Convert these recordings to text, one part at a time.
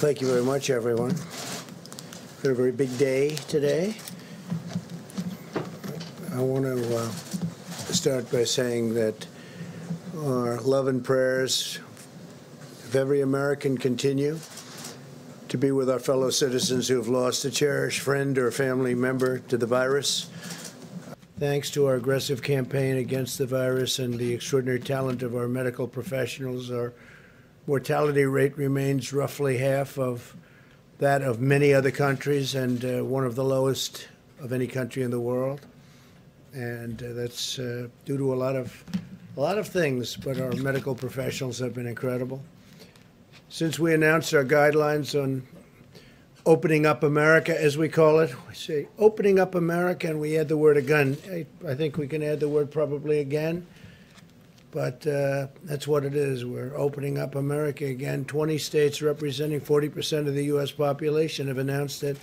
Well, thank you very much, everyone. It's been a very big day today. I want to start by saying that our love and prayers of every American continue to be with our fellow citizens who have lost a cherished friend or family member to the virus. Thanks to our aggressive campaign against the virus and the extraordinary talent of our medical professionals, our mortality rate remains roughly half of that of many other countries and one of the lowest of any country in the world. And that's due to a lot of things, but our medical professionals have been incredible. Since we announced our guidelines on opening up America, as we call it, we say opening up America, and we add the word again. I think we can add the word probably again. But that's what it is. We're opening up America again. 20 states representing 40% of the U.S. population have announced that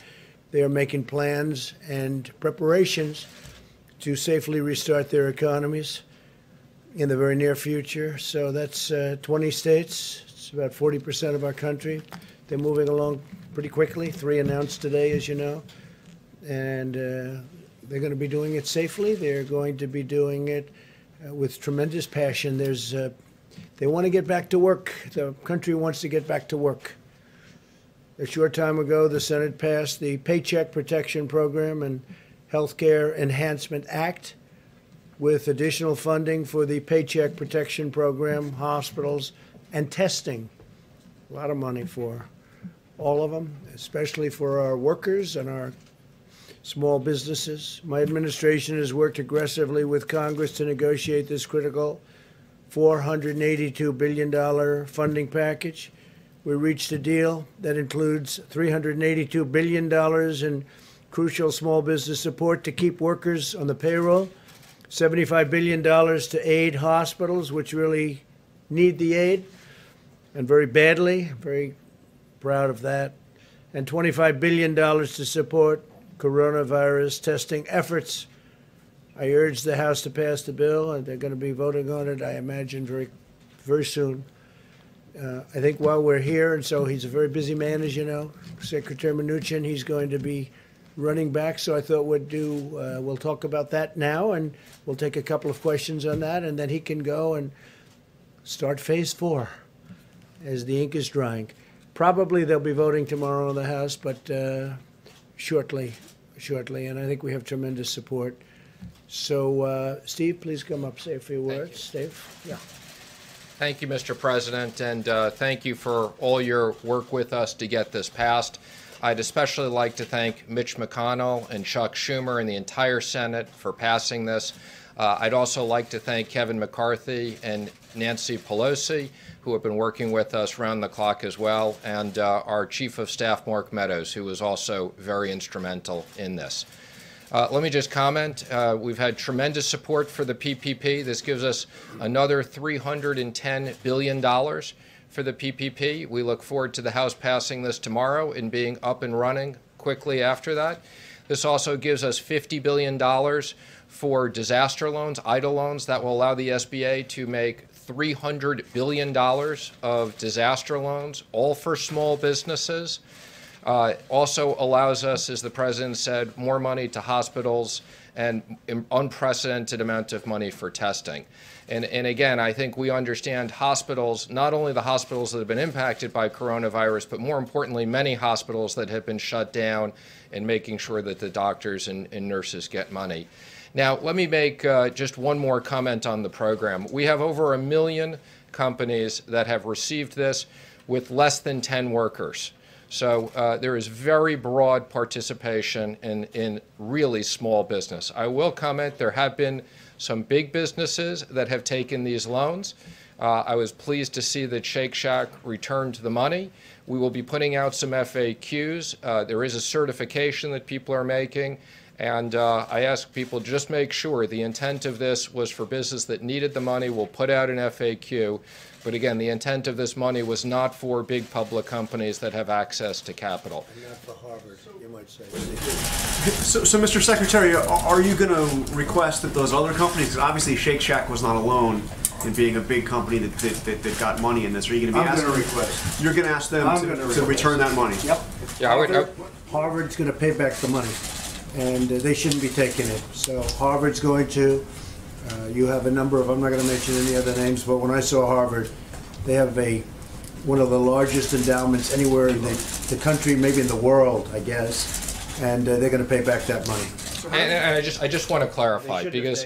they are making plans and preparations to safely restart their economies in the very near future. So that's 20 states. It's about 40% of our country. They're moving along pretty quickly. 3 announced today, as you know. And they're going to be doing it safely. They're going to be doing it with tremendous passion. They want to get back to work. The country wants to get back to work. A short time ago, the Senate passed the Paycheck Protection Program and Health Care Enhancement Act with additional funding for the Paycheck Protection Program, hospitals, and testing. A lot of money for all of them, especially for our workers and our small businesses. My administration has worked aggressively with Congress to negotiate this critical $482 billion funding package. We reached a deal that includes $382 billion in crucial small business support to keep workers on the payroll, $75 billion to aid hospitals, which really need the aid, and very badly, very proud of that, and $25 billion to support coronavirus testing efforts. I urge the House to pass the bill, and they're going to be voting on it, I imagine, very soon. I think while we're here, and so he's a very busy man, as you know, Secretary Mnuchin, he's going to be running back, so I thought we'll talk about that now, and we'll take a couple of questions on that, and then he can go and start phase 4 as the ink is drying. Probably they'll be voting tomorrow in the House, but shortly, and I think we have tremendous support. So, Steve, please come up, say a few words. Steve, yeah. Thank you, Mr. President, and thank you for all your work with us to get this passed. I'd especially like to thank Mitch McConnell and Chuck Schumer and the entire Senate for passing this. I'd also like to thank Kevin McCarthy and Nancy Pelosi, who have been working with us round the clock as well, and our Chief of Staff, Mark Meadows, who was also very instrumental in this. Let me just comment. We've had tremendous support for the PPP. This gives us another $310 billion for the PPP. We look forward to the House passing this tomorrow and being up and running quickly after that. This also gives us $50 billion for disaster loans, EIDL loans, that will allow the SBA to make $300 billion of disaster loans, all for small businesses. Also allows us, as the President said, more money to hospitals and unprecedented amount of money for testing. And again, I think we understand hospitals, not only the hospitals that have been impacted by coronavirus, but more importantly, many hospitals that have been shut down, and making sure that the doctors and nurses get money. Now, let me make just one more comment on the program. We have over 1 million companies that have received this with less than 10 workers. So there is very broad participation in really small business. I will comment there have been some big businesses that have taken these loans. I was pleased to see that Shake Shack returned the money. We will be putting out some FAQs. There is a certification that people are making. And I ask people, just make sure the intent of this was for business that needed the money. We'll put out an FAQ. But again, the intent of this money was not for big public companies that have access to capital. And not for Harvard, you might say. So Mr. Secretary, are you going to request that those other companies, obviously Shake Shack was not alone, and being a big company that got money in this? Are you going to be asking? I'm going to request. You're going to ask them to return that money? Yep. Yeah, Harvard's going to pay back the money, and they shouldn't be taking it. So Harvard's going to. You have a number of. I'm not going to mention any other names, but when I saw Harvard, they have one of the largest endowments anywhere in the country, maybe in the world, I guess, and they're going to pay back that money. And I just want to clarify, because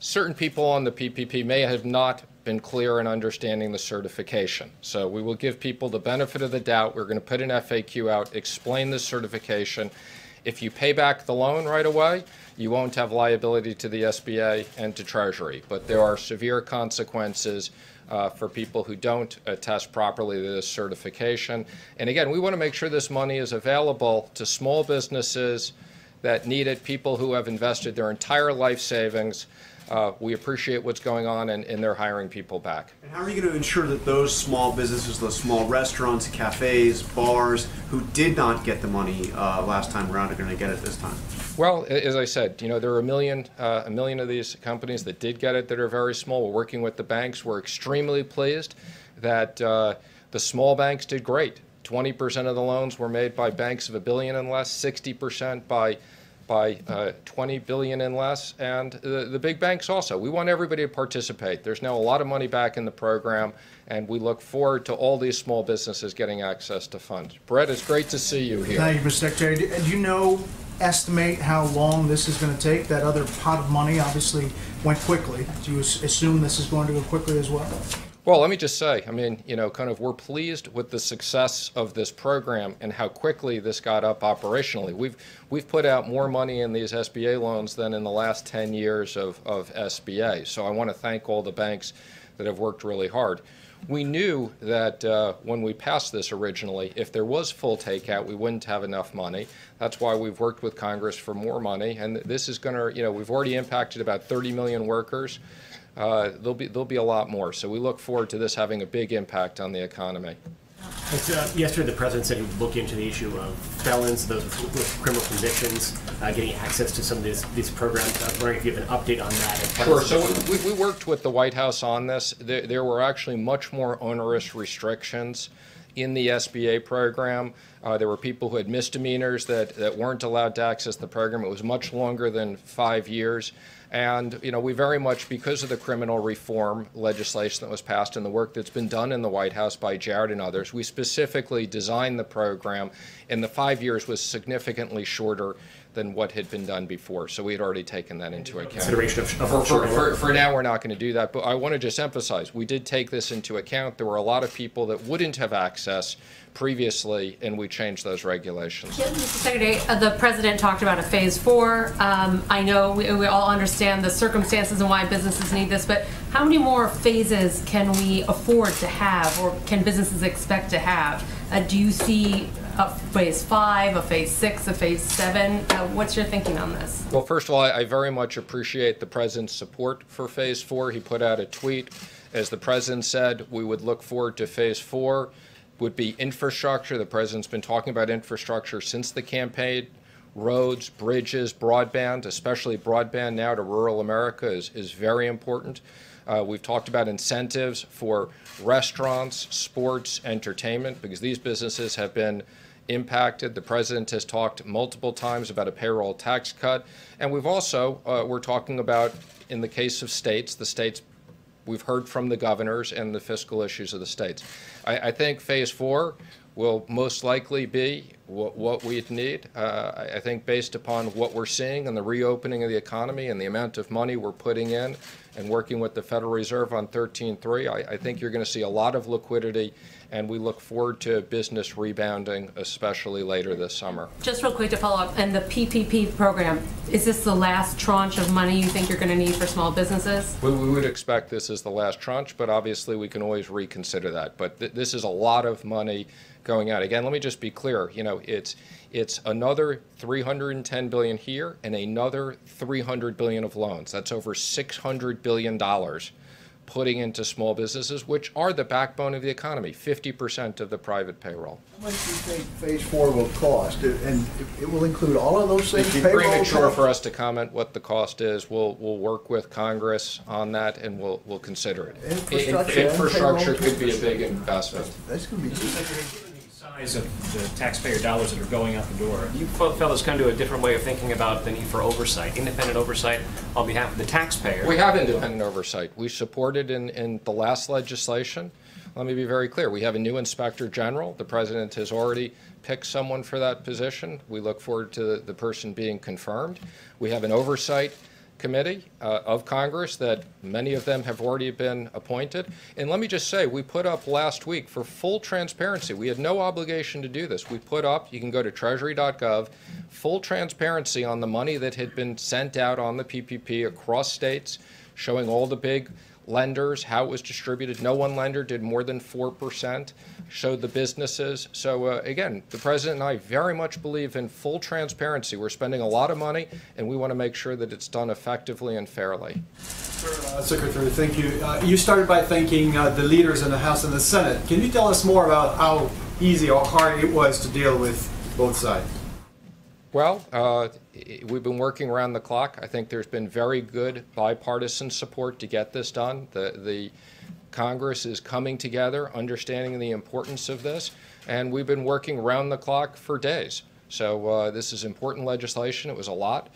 certain people on the PPP may have not been clear in understanding the certification. So we will give people the benefit of the doubt. We're going to put an FAQ out, explain the certification. If you pay back the loan right away, you won't have liability to the SBA and to Treasury. But there are severe consequences for people who don't attest properly to this certification. And again, we want to make sure this money is available to small businesses that need it, people who have invested their entire life savings. We appreciate what's going on, and they're hiring people back. And how are you going to ensure that those small businesses, those small restaurants, cafes, bars, who did not get the money last time around are going to get it this time? Well, as I said, you know, there are a million of these companies that did get it that are very small. We're working with the banks. We're extremely pleased that the small banks did great. 20% of the loans were made by banks of $1 billion and less, 60% by 20 billion and less, and the big banks also. We want everybody to participate. There's now a lot of money back in the program, and we look forward to all these small businesses getting access to funds. Brett, it's great to see you here. Thank you, Mr. Secretary. Do you estimate how long this is going to take? That other pot of money obviously went quickly. Do you assume this is going to go quickly as well? Well, let me just say, I mean, you know, kind of we're pleased with the success of this program and how quickly this got up operationally. We've put out more money in these SBA loans than in the last 10 years of SBA. So I want to thank all the banks that have worked really hard. We knew that when we passed this originally, if there was full takeout, we wouldn't have enough money. That's why we've worked with Congress for more money. And this is going to, you know, we've already impacted about 30 million workers. There'll be a lot more. So we look forward to this having a big impact on the economy. Yesterday, the president said he'd look into the issue of felons, those with criminal convictions, getting access to some of these programs. I was wondering if you have an update on that. Sure. So we worked with the White House on this. There were actually much more onerous restrictions in the SBA program. There were people who had misdemeanors that weren't allowed to access the program. It was much longer than 5 years. And, you know, we very much, because of the criminal reform legislation that was passed and the work that's been done in the White House by Jared and others, we specifically designed the program, and the 5 years was significantly shorter than what had been done before. So we had already taken that into account. For now, we're not going to do that. But I want to just emphasize, we did take this into account. There were a lot of people that wouldn't have access previously, and we changed those regulations. Yes, Mr. Secretary, the president talked about a phase 4. I know we all understand the circumstances and why businesses need this, but how many more phases can we afford to have, or can businesses expect to have? Do you see a phase 5, a phase 6, a phase 7? What's your thinking on this? Well, first of all, I very much appreciate the president's support for phase 4. He put out a tweet. As the president said, we would look forward to phase 4. Would be infrastructure. The president's been talking about infrastructure since the campaign. Roads, bridges, broadband, especially broadband now to rural America is very important. We've talked about incentives for restaurants, sports, entertainment, because these businesses have been impacted. The president has talked multiple times about a payroll tax cut. And we've also, we're talking about, in the case of states, the states. We've heard from the governors and the fiscal issues of the states. I think phase 4 will most likely be what we need. I think based upon what we're seeing and the reopening of the economy and the amount of money we're putting in and working with the Federal Reserve on 13-3, I think you're going to see a lot of liquidity, and we look forward to business rebounding, especially later this summer. Just real quick to follow up, and the PPP program, is this the last tranche of money you think you're going to need for small businesses? We would expect this is the last tranche, but obviously we can always reconsider that. But this is a lot of money going out. Again, let me just be clear, you know, it's another $310 billion here and another $300 billion of loans. That's over $600 billion putting into small businesses, which are the backbone of the economy, 50% of the private payroll. How much do you think phase four will cost? And it will include all of those things? It's premature for us to comment what the cost is. We'll work with Congress on that, and we'll consider it. Infrastructure could be a big investment. That's going to be good. Of the taxpayer dollars that are going out the door. You fellas come to a different way of thinking about the need for oversight, independent oversight on behalf of the taxpayer. We have independent oversight. We supported in the last legislation. Let me be very clear. We have a new inspector general. The president has already picked someone for that position. We look forward to the person being confirmed. We have an oversight committee of Congress that many of them have already been appointed. And let me just say, we put up last week for full transparency. We had no obligation to do this. We put up, you can go to treasury.gov, full transparency on the money that had been sent out on the PPP across states, showing all the big lenders, how it was distributed. No one lender did more than 4%, showed the businesses. So again, the president and I very much believe in full transparency. We're spending a lot of money, and we want to make sure that it's done effectively and fairly. Secretary, thank you. You started by thanking the leaders in the House and the Senate. Can you tell us more about how easy or hard it was to deal with both sides? Well, we've been working around the clock. I think there's been very good bipartisan support to get this done. The Congress is coming together, understanding the importance of this, and we've been working around the clock for days. So this is important legislation. It was a lot.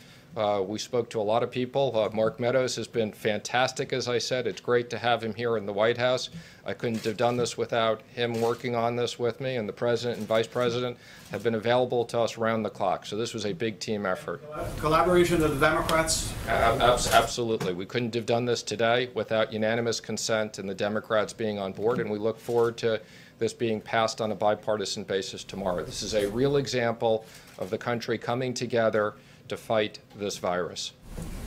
We spoke to a lot of people. Mark Meadows has been fantastic, as I said. It's great to have him here in the White House. I couldn't have done this without him working on this with me, and the President and Vice President have been available to us round the clock. So this was a big team effort. Collaboration of the Democrats? Absolutely. We couldn't have done this today without unanimous consent and the Democrats being on board, and we look forward to this being passed on a bipartisan basis tomorrow. This is a real example of the country coming together to fight this virus.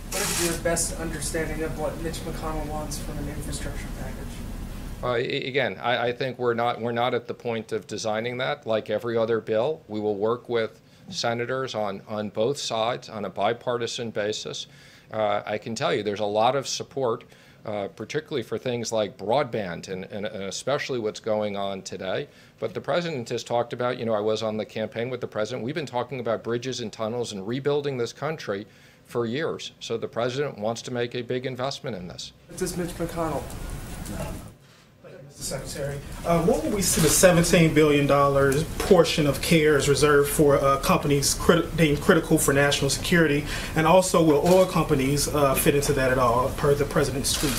What is your best understanding of what Mitch McConnell wants from an infrastructure package? Again, I think we're not at the point of designing that. Like every other bill, we will work with senators on both sides on a bipartisan basis. I can tell you there's a lot of support, particularly for things like broadband and especially what's going on today. But the president has talked about, I was on the campaign with the president. We've been talking about bridges and tunnels and rebuilding this country for years. So the president wants to make a big investment in this. This is Mitch McConnell. Mr. Secretary, what will we see the $17 billion portion of CARES reserved for companies deemed critical for national security? And also, will oil companies fit into that at all, per the president's tweet?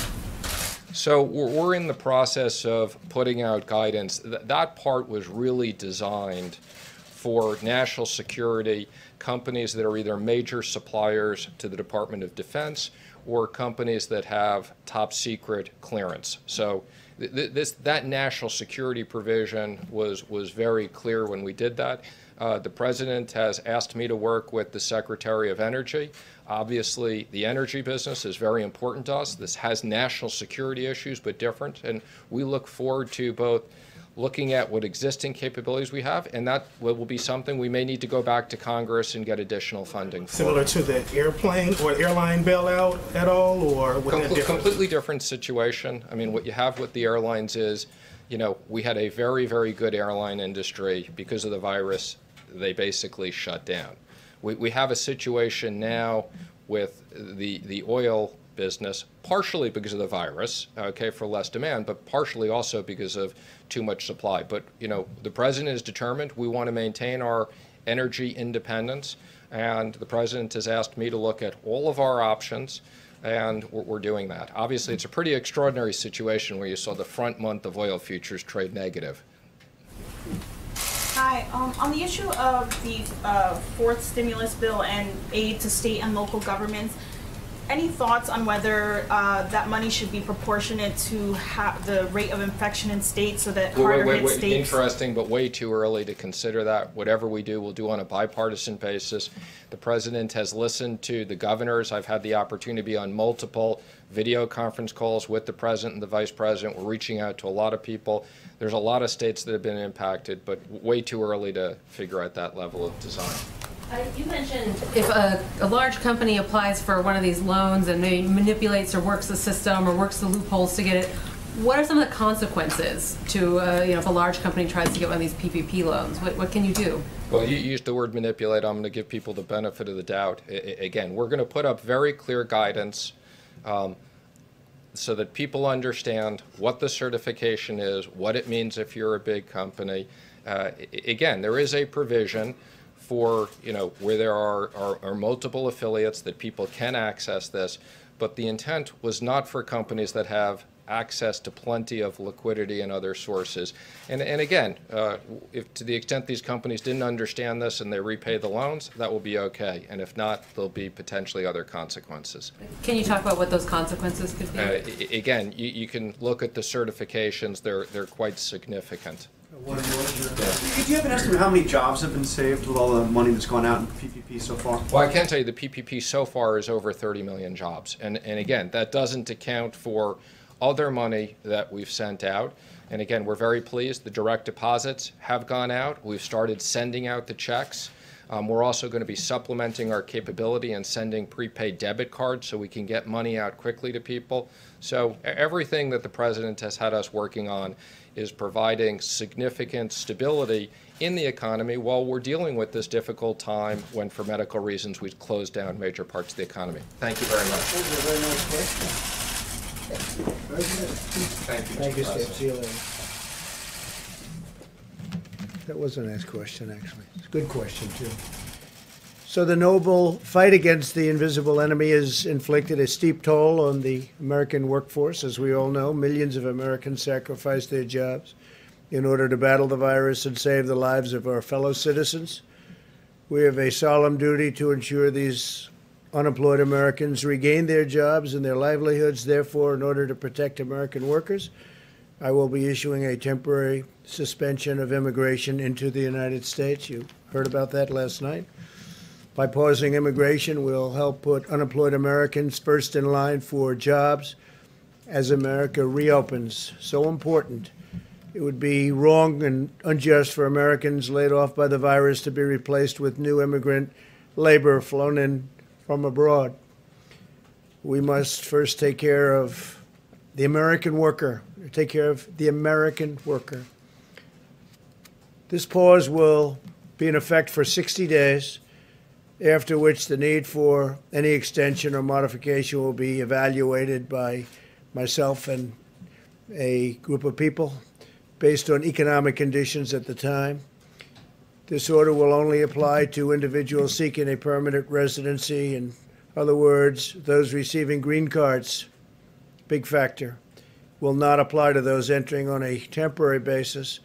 So we're in the process of putting out guidance. That part was really designed for national security companies that are either major suppliers to the Department of Defense or companies that have top secret clearance. So that national security provision was very clear when we did that. The president has asked me to work with the Secretary of Energy. Obviously, the energy business is very important to us. This has national security issues, but different. And we look forward to both looking at what existing capabilities we have, and that will be something we may need to go back to Congress and get additional funding for. Similar to the airplane or airline bailout at all, or would that completely different situation? I mean, what you have with the airlines is, we had a very, very good airline industry. Because of the virus, they basically shut down. We have a situation now with the oil business, partially because of the virus, okay, for less demand, but partially also because of too much supply. But, the president is determined. We want to maintain our energy independence, and the president has asked me to look at all of our options, and we're doing that. Obviously, it's a pretty extraordinary situation where you saw the front month of oil futures trade negative. Hi. On the issue of the fourth stimulus bill and aid to state and local governments, any thoughts on whether that money should be proportionate to the rate of infection in states so that harder-hit states? Interesting, but way too early to consider that. Whatever we do, we'll do on a bipartisan basis. The president has listened to the governors. I've had the opportunity to be on multiple video conference calls with the president and the vice president. We're reaching out to a lot of people. There's a lot of states that have been impacted, but way too early to figure out that level of design. You mentioned if a large company applies for one of these loans and maybe manipulates or works the system or works the loopholes to get it, what are some of the consequences to if a large company tries to get one of these PPP loans? What can you do? Well, you used the word manipulate. I'm going to give people the benefit of the doubt. Again, we're going to put up very clear guidance so that people understand what the certification is, what it means if you're a big company. Again, there is a provision for, where there are multiple affiliates that people can access this, but the intent was not for companies that have access to plenty of liquidity and other sources. And again, if to the extent these companies didn't understand this and they repay the loans, that will be okay. And if not, there'll be potentially other consequences. Can you talk about what those consequences could be? Again, you can look at the certifications. They're quite significant. Do you have an estimate how many jobs have been saved with all the money that's gone out in PPP so far? Well, I can tell you the PPP so far is over 30 million jobs. And again, that doesn't account for other money that we've sent out. And again, we're very pleased. The direct deposits have gone out. We've started sending out the checks. We're also going to be supplementing our capability and sending prepaid debit cards so we can get money out quickly to people. So everything that the president has had us working on is providing significant stability in the economy while we're dealing with this difficult time when, for medical reasons, we've closed down major parts of the economy. Thank you very much. That was a very nice question. Very good. Thank you, Steve. See you later. That was a nice question, actually. It's a good question, too. So the noble fight against the invisible enemy has inflicted a steep toll on the American workforce. As we all know, millions of Americans sacrificed their jobs in order to battle the virus and save the lives of our fellow citizens. We have a solemn duty to ensure these unemployed Americans regain their jobs and their livelihoods. Therefore, in order to protect American workers, I will be issuing a temporary suspension of immigration into the United States. You heard about that last night. By pausing immigration, we'll help put unemployed Americans first in line for jobs as America reopens. So important. It would be wrong and unjust for Americans laid off by the virus to be replaced with new immigrant labor flown in from abroad. We must first take care of the American worker. This pause will be in effect for 60 days, after which the need for any extension or modification will be evaluated by myself and a group of people based on economic conditions at the time. This order will only apply to individuals seeking a permanent residency. In other words, those receiving green cards, big factor, will not apply to those entering on a temporary basis.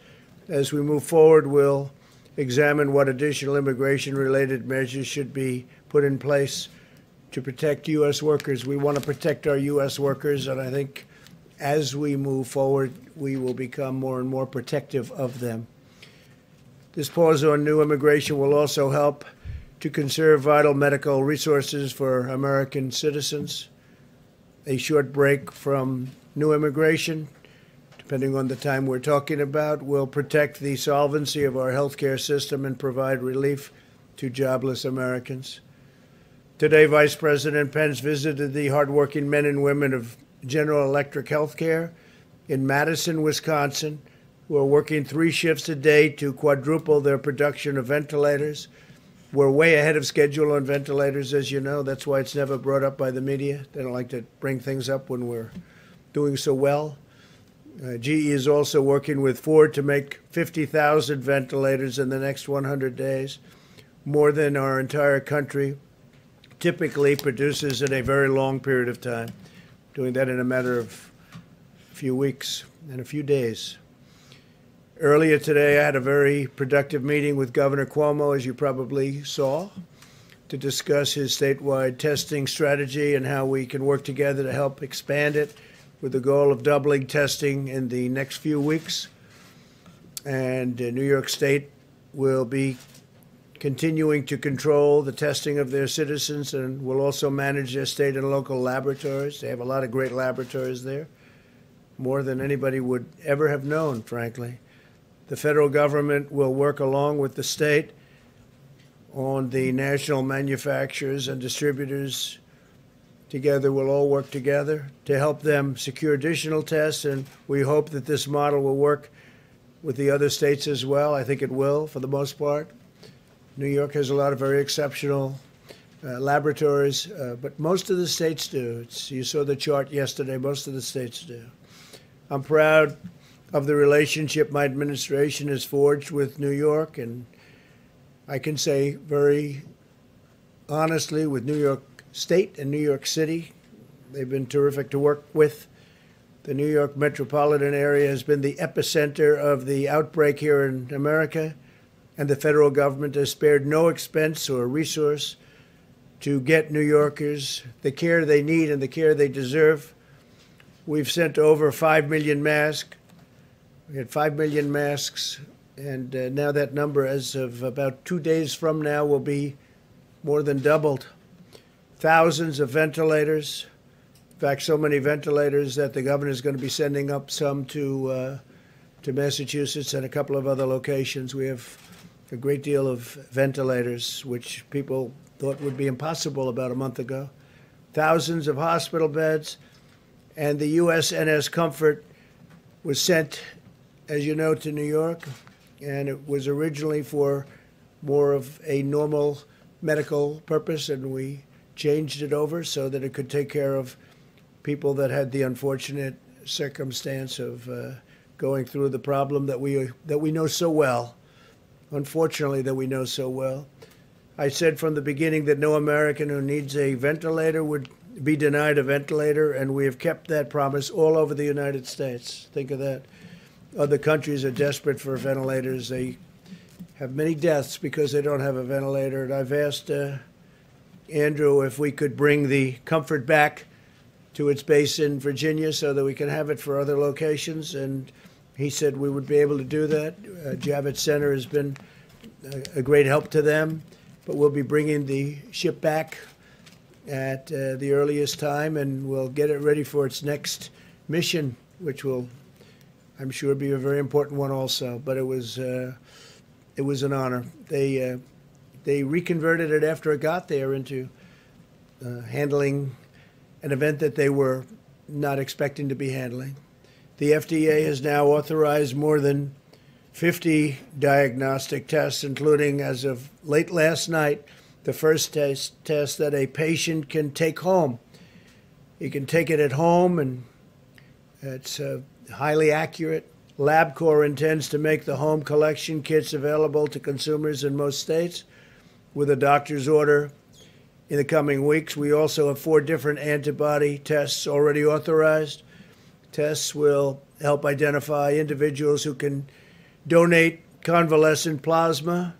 As we move forward, we'll examine what additional immigration-related measures should be put in place to protect U.S. workers. We want to protect our U.S. workers, and I think as we move forward, we will become more and more protective of them. This pause on new immigration will also help to conserve vital medical resources for American citizens. A short break from new immigration, depending on the time we're talking about, will protect the solvency of our healthcare system and provide relief to jobless Americans. Today, Vice President Pence visited the hardworking men and women of General Electric Healthcare in Madison, Wisconsin, who are working 3 shifts a day to quadruple their production of ventilators. We're way ahead of schedule on ventilators, as you know. That's why it's never brought up by the media. They don't like to bring things up when we're doing so well. GE is also working with Ford to make 50,000 ventilators in the next 100 days, more than our entire country typically produces in a very long period of time, doing that in a matter of a few weeks and a few days. Earlier today, I had a very productive meeting with Governor Cuomo, as you probably saw, to discuss his statewide testing strategy and how we can work together to help expand it with the goal of doubling testing in the next few weeks. And New York State will be continuing to control the testing of their citizens and will also manage their state and local laboratories. They have a lot of great laboratories there, more than anybody would ever have known, frankly. The federal government will work along with the state on the national manufacturers and distributors together. We'll all work together to help them secure additional tests, and we hope that this model will work with the other states as well. I think it will, for the most part. New York has a lot of very exceptional laboratories, but most of the states do. You saw the chart yesterday. Most of the states do. I'm proud of the relationship my administration has forged with New York, and I can say very honestly with New York State and New York City. They've been terrific to work with. The New York metropolitan area has been the epicenter of the outbreak here in America, and the federal government has spared no expense or resource to get New Yorkers the care they need and the care they deserve. We've sent over 5 million masks. We had 5 million masks, and now that number, as of about 2 days from now, will be more than doubled. Thousands of ventilators. In fact, so many ventilators that the governor is going to be sending up some to Massachusetts and a couple of other locations. We have a great deal of ventilators, which people thought would be impossible about a month ago. Thousands of hospital beds. And the USNS Comfort was sent, as you know, to New York, and it was originally for more of a normal medical purpose, and we changed it over so that it could take care of people that had the unfortunate circumstance of going through the problem that we know so well, unfortunately, that we know so well. I said from the beginning that no American who needs a ventilator would be denied a ventilator, and we have kept that promise all over the United States. Think of that. Other countries are desperate for ventilators. They have many deaths because they don't have a ventilator. And I've asked Andrew if we could bring the Comfort back to its base in Virginia so that we can have it for other locations, and he said we would be able to do that. Javits Center has been a great help to them, but we'll be bringing the ship back at the earliest time, and we'll get it ready for its next mission, which will, I'm sure, be a very important one also. But it was an honor. They reconverted it after it got there into handling an event that they were not expecting to be handling. The FDA has now authorized more than 50 diagnostic tests, including, as of late last night, the first test that a patient can take home. You can take it at home, and it's highly accurate. LabCorp intends to make the home collection kits available to consumers in most states with a doctor's order in the coming weeks. We also have 4 different antibody tests already authorized. Tests will help identify individuals who can donate convalescent plasma,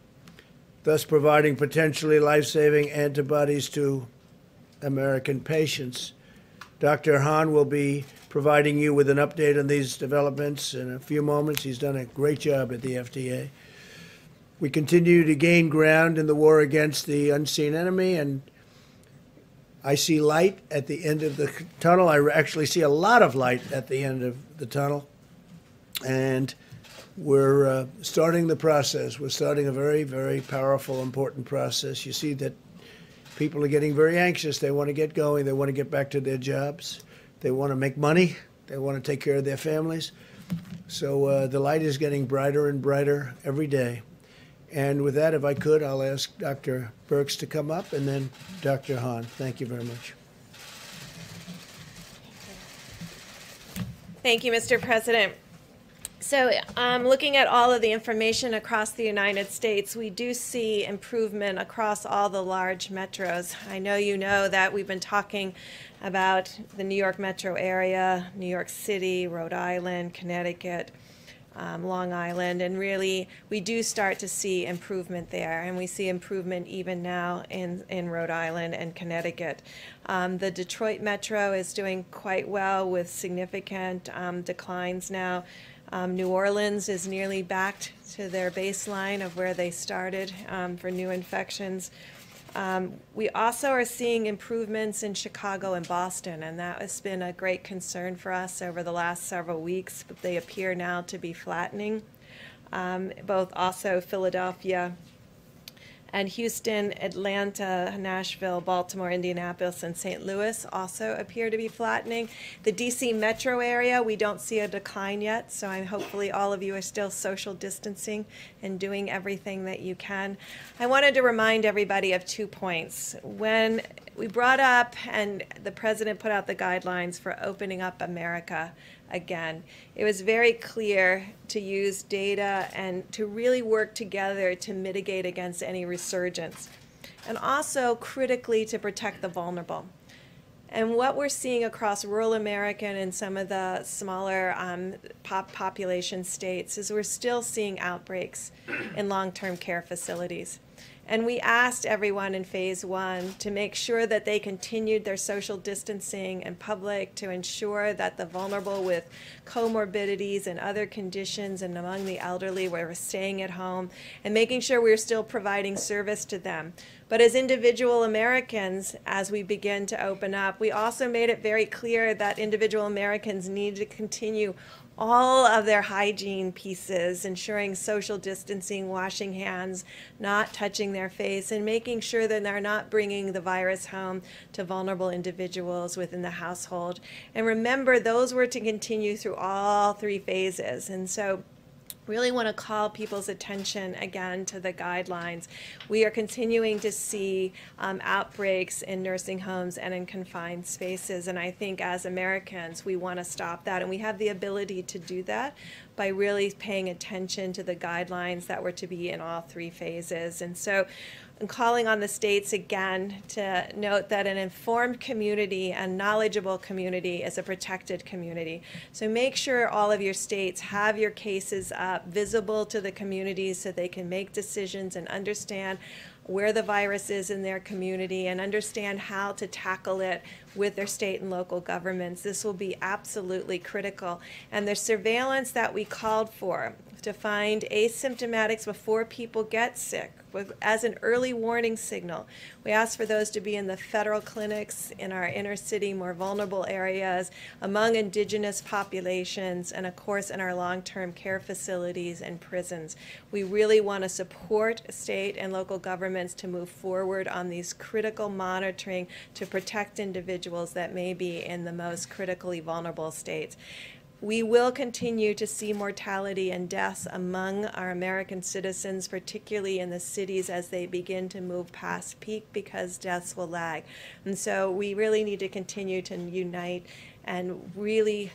thus providing potentially life-saving antibodies to American patients. Dr. Hahn will be providing you with an update on these developments in a few moments. He's done a great job at the FDA. We continue to gain ground in the war against the unseen enemy, and I see light at the end of the tunnel. I actually see a lot of light at the end of the tunnel, and we're starting the process. We're starting a very, very powerful, important process. You see that people are getting very anxious. They want to get going. They want to get back to their jobs. They want to make money. They want to take care of their families. So the light is getting brighter and brighter every day. And with that, if I could, I'll ask Dr. Birx to come up and then Dr. Hahn. Thank you very much. Thank you, Mr. President. So looking at all of the information across the United States, we do see improvement across all the large metros. I know you know that we've been talking about the New York metro area, New York City, Rhode Island, Connecticut, Long Island, and really we do start to see improvement there, and we see improvement even now in Rhode Island and Connecticut. The Detroit metro is doing quite well with significant declines now. New Orleans is nearly back to their baseline of where they started for new infections. We also are seeing improvements in Chicago and Boston, and that has been a great concern for us over the last several weeks, but they appear now to be flattening. Both also Philadelphia And Houston, Atlanta, Nashville, Baltimore, Indianapolis, and St. Louis also appear to be flattening. The DC metro area, we don't see a decline yet, so I'm hopefully all of you are still social distancing and doing everything that you can. I wanted to remind everybody of 2 points. When we brought up and the president put out the guidelines for opening up America again, it was very clear to use data and to really work together to mitigate against any resurgence, and also critically to protect the vulnerable. And what we're seeing across rural America and some of the smaller population states is we're still seeing outbreaks in long-term care facilities. And we asked everyone in phase one to make sure that they continued their social distancing in public, to ensure that the vulnerable with comorbidities and other conditions and among the elderly were staying at home, and making sure we were still providing service to them. But as individual Americans, as we begin to open up, we also made it very clear that individual Americans need to continue all of their hygiene pieces, ensuring social distancing, washing hands, not touching their face, and making sure that they're not bringing the virus home to vulnerable individuals within the household. And remember, those were to continue through all 3 phases. And so really want to call people's attention again to the guidelines. We are continuing to see outbreaks in nursing homes and in confined spaces, and I think as Americans we want to stop that, and we have the ability to do that by really paying attention to the guidelines that were to be in all 3 phases. And so I'm calling on the states again to note that an informed community and knowledgeable community is a protected community. So make sure all of your states have your cases up, visible to the community, so they can make decisions and understand where the virus is in their community and understand how to tackle it with their state and local governments. This will be absolutely critical. And the surveillance that we called for to find asymptomatics before people get sick as an early warning signal. We asked for those to be in the federal clinics, in our inner city, more vulnerable areas, among indigenous populations, and of course in our long-term care facilities and prisons. We really want to support state and local governments to move forward on these critical monitoring to protect individuals that may be in the most critically vulnerable states. We will continue to see mortality and deaths among our American citizens, particularly in the cities as they begin to move past peak, because deaths will lag. And so we really need to continue to unite and really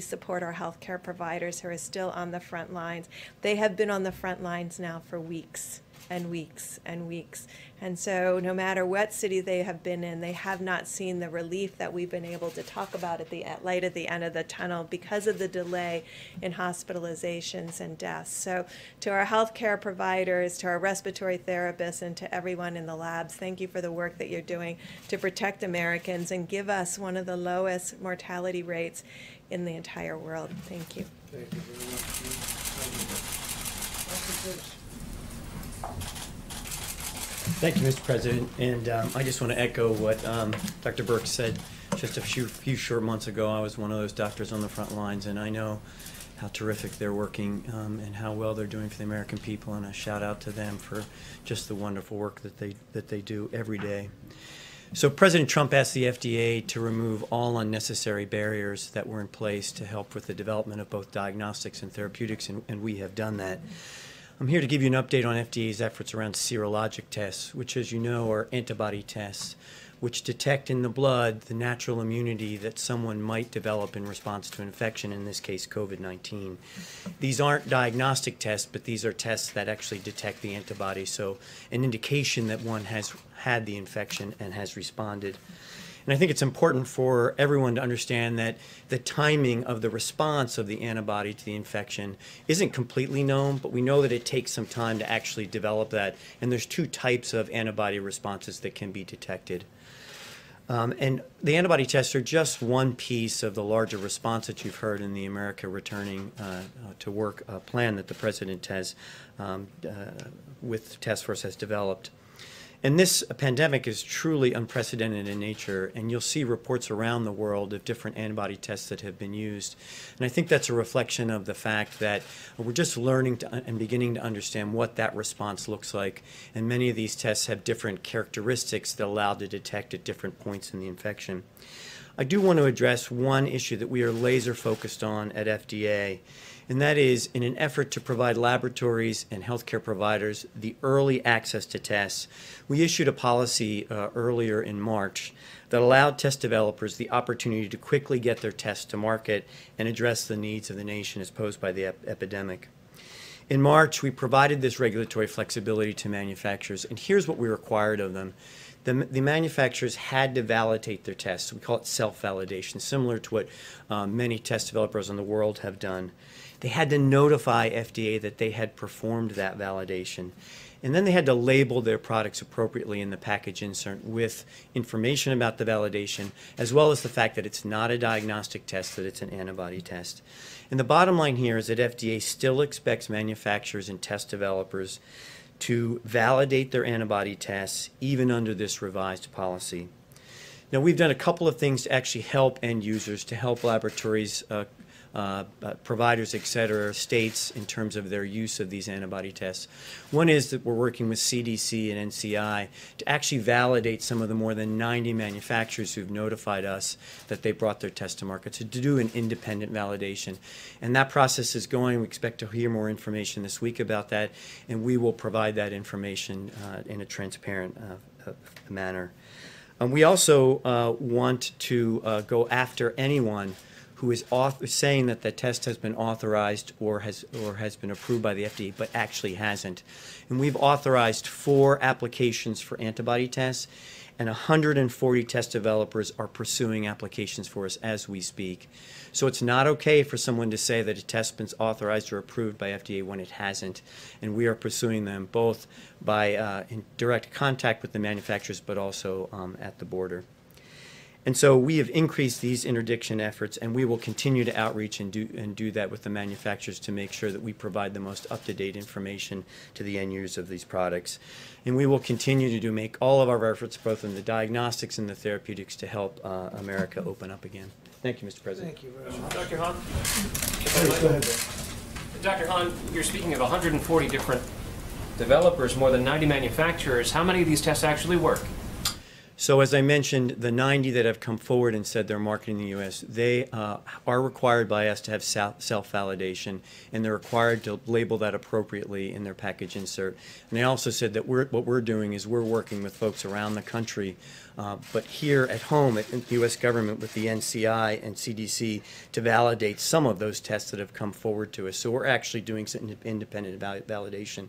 support our healthcare providers who are still on the front lines. They have been on the front lines now for weeks and weeks and weeks. And so no matter what city they have been in, they have not seen the relief that we've been able to talk about at the light at the end of the tunnel because of the delay in hospitalizations and deaths. So to our healthcare providers, to our respiratory therapists, and to everyone in the labs, thank you for the work that you're doing to protect Americans and give us one of the lowest mortality rates in the entire world. Thank you. Thank you very much. Thank you, Mr. President. And I just want to echo what Dr. Birx said just a few short months ago. I was one of those doctors on the front lines, and I know how terrific they're working and how well they're doing for the American people, and a shout out to them for just the wonderful work that they do every day. So President Trump asked the FDA to remove all unnecessary barriers that were in place to help with the development of both diagnostics and therapeutics, and we have done that. I'm here to give you an update on FDA's efforts around serologic tests, which, as you know, are antibody tests, which detect in the blood the natural immunity that someone might develop in response to an infection, in this case, COVID-19. These aren't diagnostic tests, but these are tests that actually detect the antibody, so an indication that one has had the infection and has responded. And I think it's important for everyone to understand that the timing of the response of the antibody to the infection isn't completely known, but we know that it takes some time to actually develop that. And there's 2 types of antibody responses that can be detected. And the antibody tests are just one piece of the larger response that you've heard in the America Returning to Work plan that the President has, with Task Force has developed. And this pandemic is truly unprecedented in nature, and you'll see reports around the world of different antibody tests that have been used. And I think that's a reflection of the fact that we're just learning to and beginning to understand what that response looks like. And many of these tests have different characteristics that allow to detect at different points in the infection. I do want to address one issue that we are laser focused on at FDA, and that is in an effort to provide laboratories and healthcare providers the early access to tests. We issued a policy earlier in March that allowed test developers the opportunity to quickly get their tests to market and address the needs of the nation as posed by the epidemic. In March, we provided this regulatory flexibility to manufacturers, and here's what we required of them. The manufacturers had to validate their tests. We call it self-validation, similar to what many test developers in the world have done. They had to notify FDA that they had performed that validation. And then they had to label their products appropriately in the package insert with information about the validation, as well as the fact that it's not a diagnostic test, that it's an antibody test. And the bottom line here is that FDA still expects manufacturers and test developers to validate their antibody tests, even under this revised policy. Now, we've done a couple of things to actually help end users, to help laboratories, providers, et cetera, states, in terms of their use of these antibody tests. One is that we're working with CDC and NCI to actually validate some of the more than 90 manufacturers who've notified us that they brought their test to market, so to do an independent validation. And that process is going. We expect to hear more information this week about that, and we will provide that information in a transparent manner. We also want to go after anyone who is saying that the test has been authorized or has been approved by the FDA, but actually hasn't. And we've authorized 4 applications for antibody tests, and 140 test developers are pursuing applications for us as we speak. So it's not okay for someone to say that a test's been authorized or approved by FDA when it hasn't, and we are pursuing them both by in direct contact with the manufacturers, but also at the border. And so we have increased these interdiction efforts, and we will continue to outreach and do that with the manufacturers to make sure that we provide the most up-to-date information to the end users of these products. And we will continue to make all of our efforts, both in the diagnostics and the therapeutics, to help America open up again. Thank you, Mr. President. Thank you very much. Dr. Hahn? Go ahead. Dr. Hahn, you're speaking of 140 different developers, more than 90 manufacturers. How many of these tests actually work? So as I mentioned, the 90 that have come forward and said they're marketing in the U.S., they are required by us to have self-validation, and they're required to label that appropriately in their package insert. And they also said that what we're doing is we're working with folks around the country, but here at home at the U.S. government with the NCI and CDC to validate some of those tests that have come forward to us. So we're actually doing some independent validation.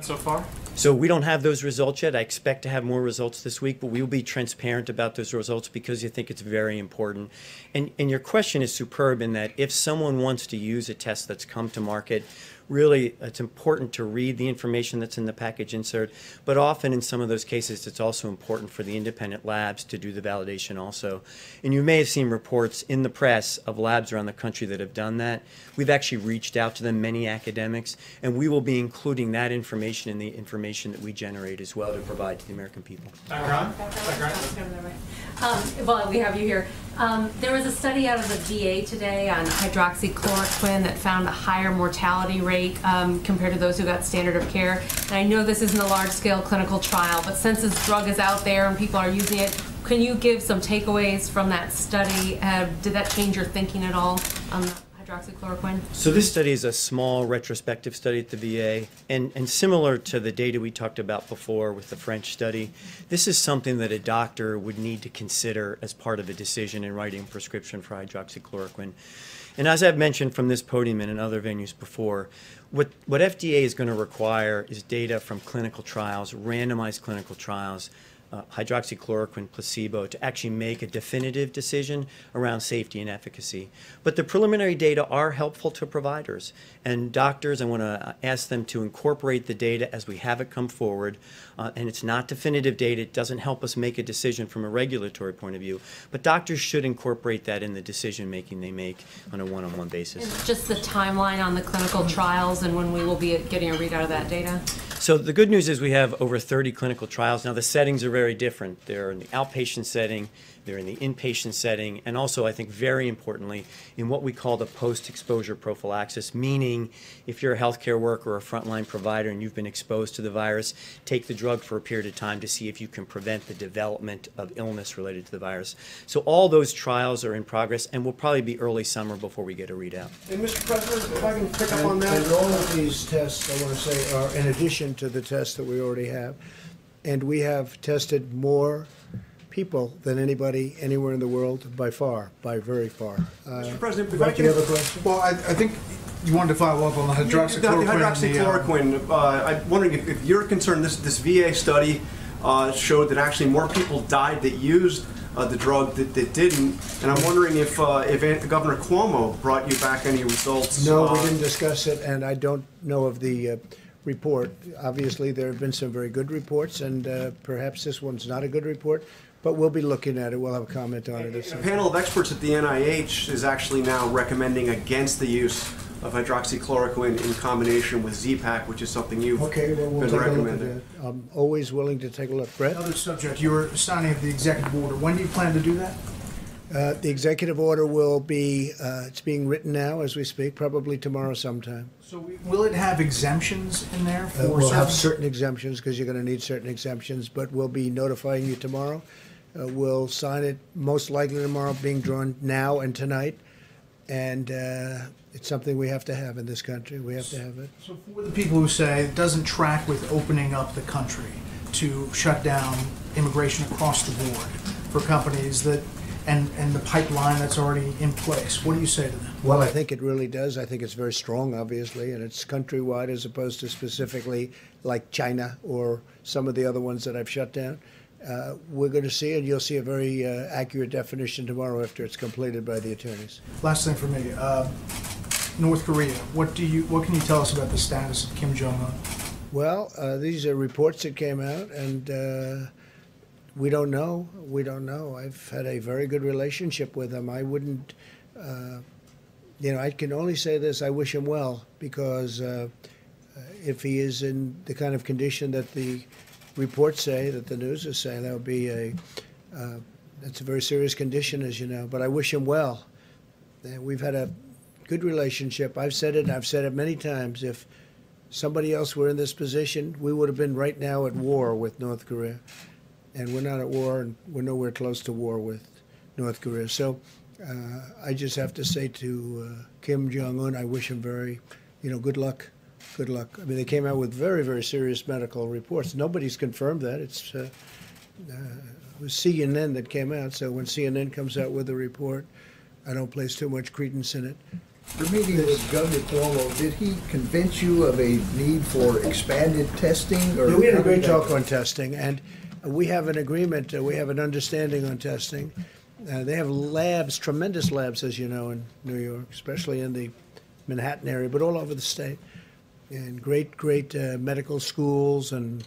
So far? So we don't have those results yet. I expect to have more results this week, but we will be transparent about those results because I think it's very important. And your question is superb in that if someone wants to use a test that's come to market, really, it's important to read the information that's in the package insert, but often in some of those cases, it's also important for the independent labs to do the validation also. And you may have seen reports in the press of labs around the country that have done that. We've actually reached out to them, many academics, and we will be including that information in the information that we generate as well to provide to the American people. Well, we have you here. There was a study out of the VA today on hydroxychloroquine that found a higher mortality rate compared to those who got standard of care. And I know this isn't a large-scale clinical trial, but since this drug is out there and people are using it, can you give some takeaways from that study? Did that change your thinking at all on hydroxychloroquine? So this study is a small retrospective study at the VA, and similar to the data we talked about before with the French study, this is something that a doctor would need to consider as part of a decision in writing a prescription for hydroxychloroquine. And as I've mentioned from this podium and in other venues before, what FDA is going to require is data from clinical trials, randomized clinical trials, hydroxychloroquine, placebo, to actually make a definitive decision around safety and efficacy. But the preliminary data are helpful to providers and doctors. I want to ask them to incorporate the data as we have it come forward. And it's not definitive data. It doesn't help us make a decision from a regulatory point of view. But doctors should incorporate that in the decision making they make on a one-on-one basis. And just the timeline on the clinical trials and when we will be getting a readout of that data? So the good news is we have over 30 clinical trials. Now the settings are very different. They're in the outpatient setting, they're in the inpatient setting, and also I think very importantly in what we call the post-exposure prophylaxis, meaning if you're a healthcare worker or a frontline provider and you've been exposed to the virus, take the drug for a period of time to see if you can prevent the development of illness related to the virus. So all those trials are in progress and will probably be early summer before we get a readout. And Mr. President, if I can pick up on that. And all of these tests, I want to say, are in addition to the tests that we already have. And we have tested more people than anybody anywhere in the world by far, by very far. Mr. President, if I can, you have a question? Well, I think you wanted to follow up on the hydroxychloroquine. The hydroxychloroquine, I'm wondering if you're concerned, this VA study showed that actually more people died that used the drug that didn't, and I'm wondering if Governor Cuomo brought you back any results. No, we didn't discuss it, and I don't know of the report. Obviously, there have been some very good reports, and perhaps this one's not a good report. But we'll be looking at it. We'll have a comment on it. A panel of experts at the NIH is actually now recommending against the use of hydroxychloroquine in combination with ZPAC, which is something you've been recommending. I'm always willing to take a look. Brett? Another subject, you were signing of the executive order. When do you plan to do that? The executive order will be, it's being written now as we speak, probably tomorrow sometime. So will it have exemptions in there? For we'll have certain exemptions because you're going to need certain exemptions, but we'll be notifying you tomorrow. We'll sign it most likely tomorrow, being drawn now and tonight, and it's something we have to have in this country. We have to have it. So for the people who say it doesn't track with opening up the country to shut down immigration across the board for companies that and the pipeline that's already in place, what do you say to them? Well, I think it really does. I think it's very strong, obviously, and it's countrywide as opposed to specifically like China or some of the other ones that I've shut down. We're going to see, and you'll see a very accurate definition tomorrow after it's completed by the attorneys. Last thing for me, North Korea. What can you tell us about the status of Kim Jong-un? Well, these are reports that came out, and we don't know. We don't know. I've had a very good relationship with him. I wouldn't, you know, I can only say this. I wish him well, because if he is in the kind of condition that the reports say, that the news is saying, that would be a that's a very serious condition, as you know. But I wish him well. We've had a good relationship. I've said it, and I've said it many times. If somebody else were in this position, we would have been right now at war with North Korea, and we're not at war, and we're nowhere close to war with North Korea. So I just have to say to Kim Jong-un, I wish him very, you know, good luck. Good luck. I mean, they came out with very, very serious medical reports. Nobody's confirmed that. It's it was CNN that came out. So when CNN comes out with a report, I don't place too much credence in it. Your meeting with Governor Cuomo, did he convince you of a need for expanded testing? Or no, we had a great talk on testing, and we have an agreement. We have an understanding on testing. They have labs, tremendous labs, as you know, in New York, especially in the Manhattan area, but all over the state. And great, great medical schools and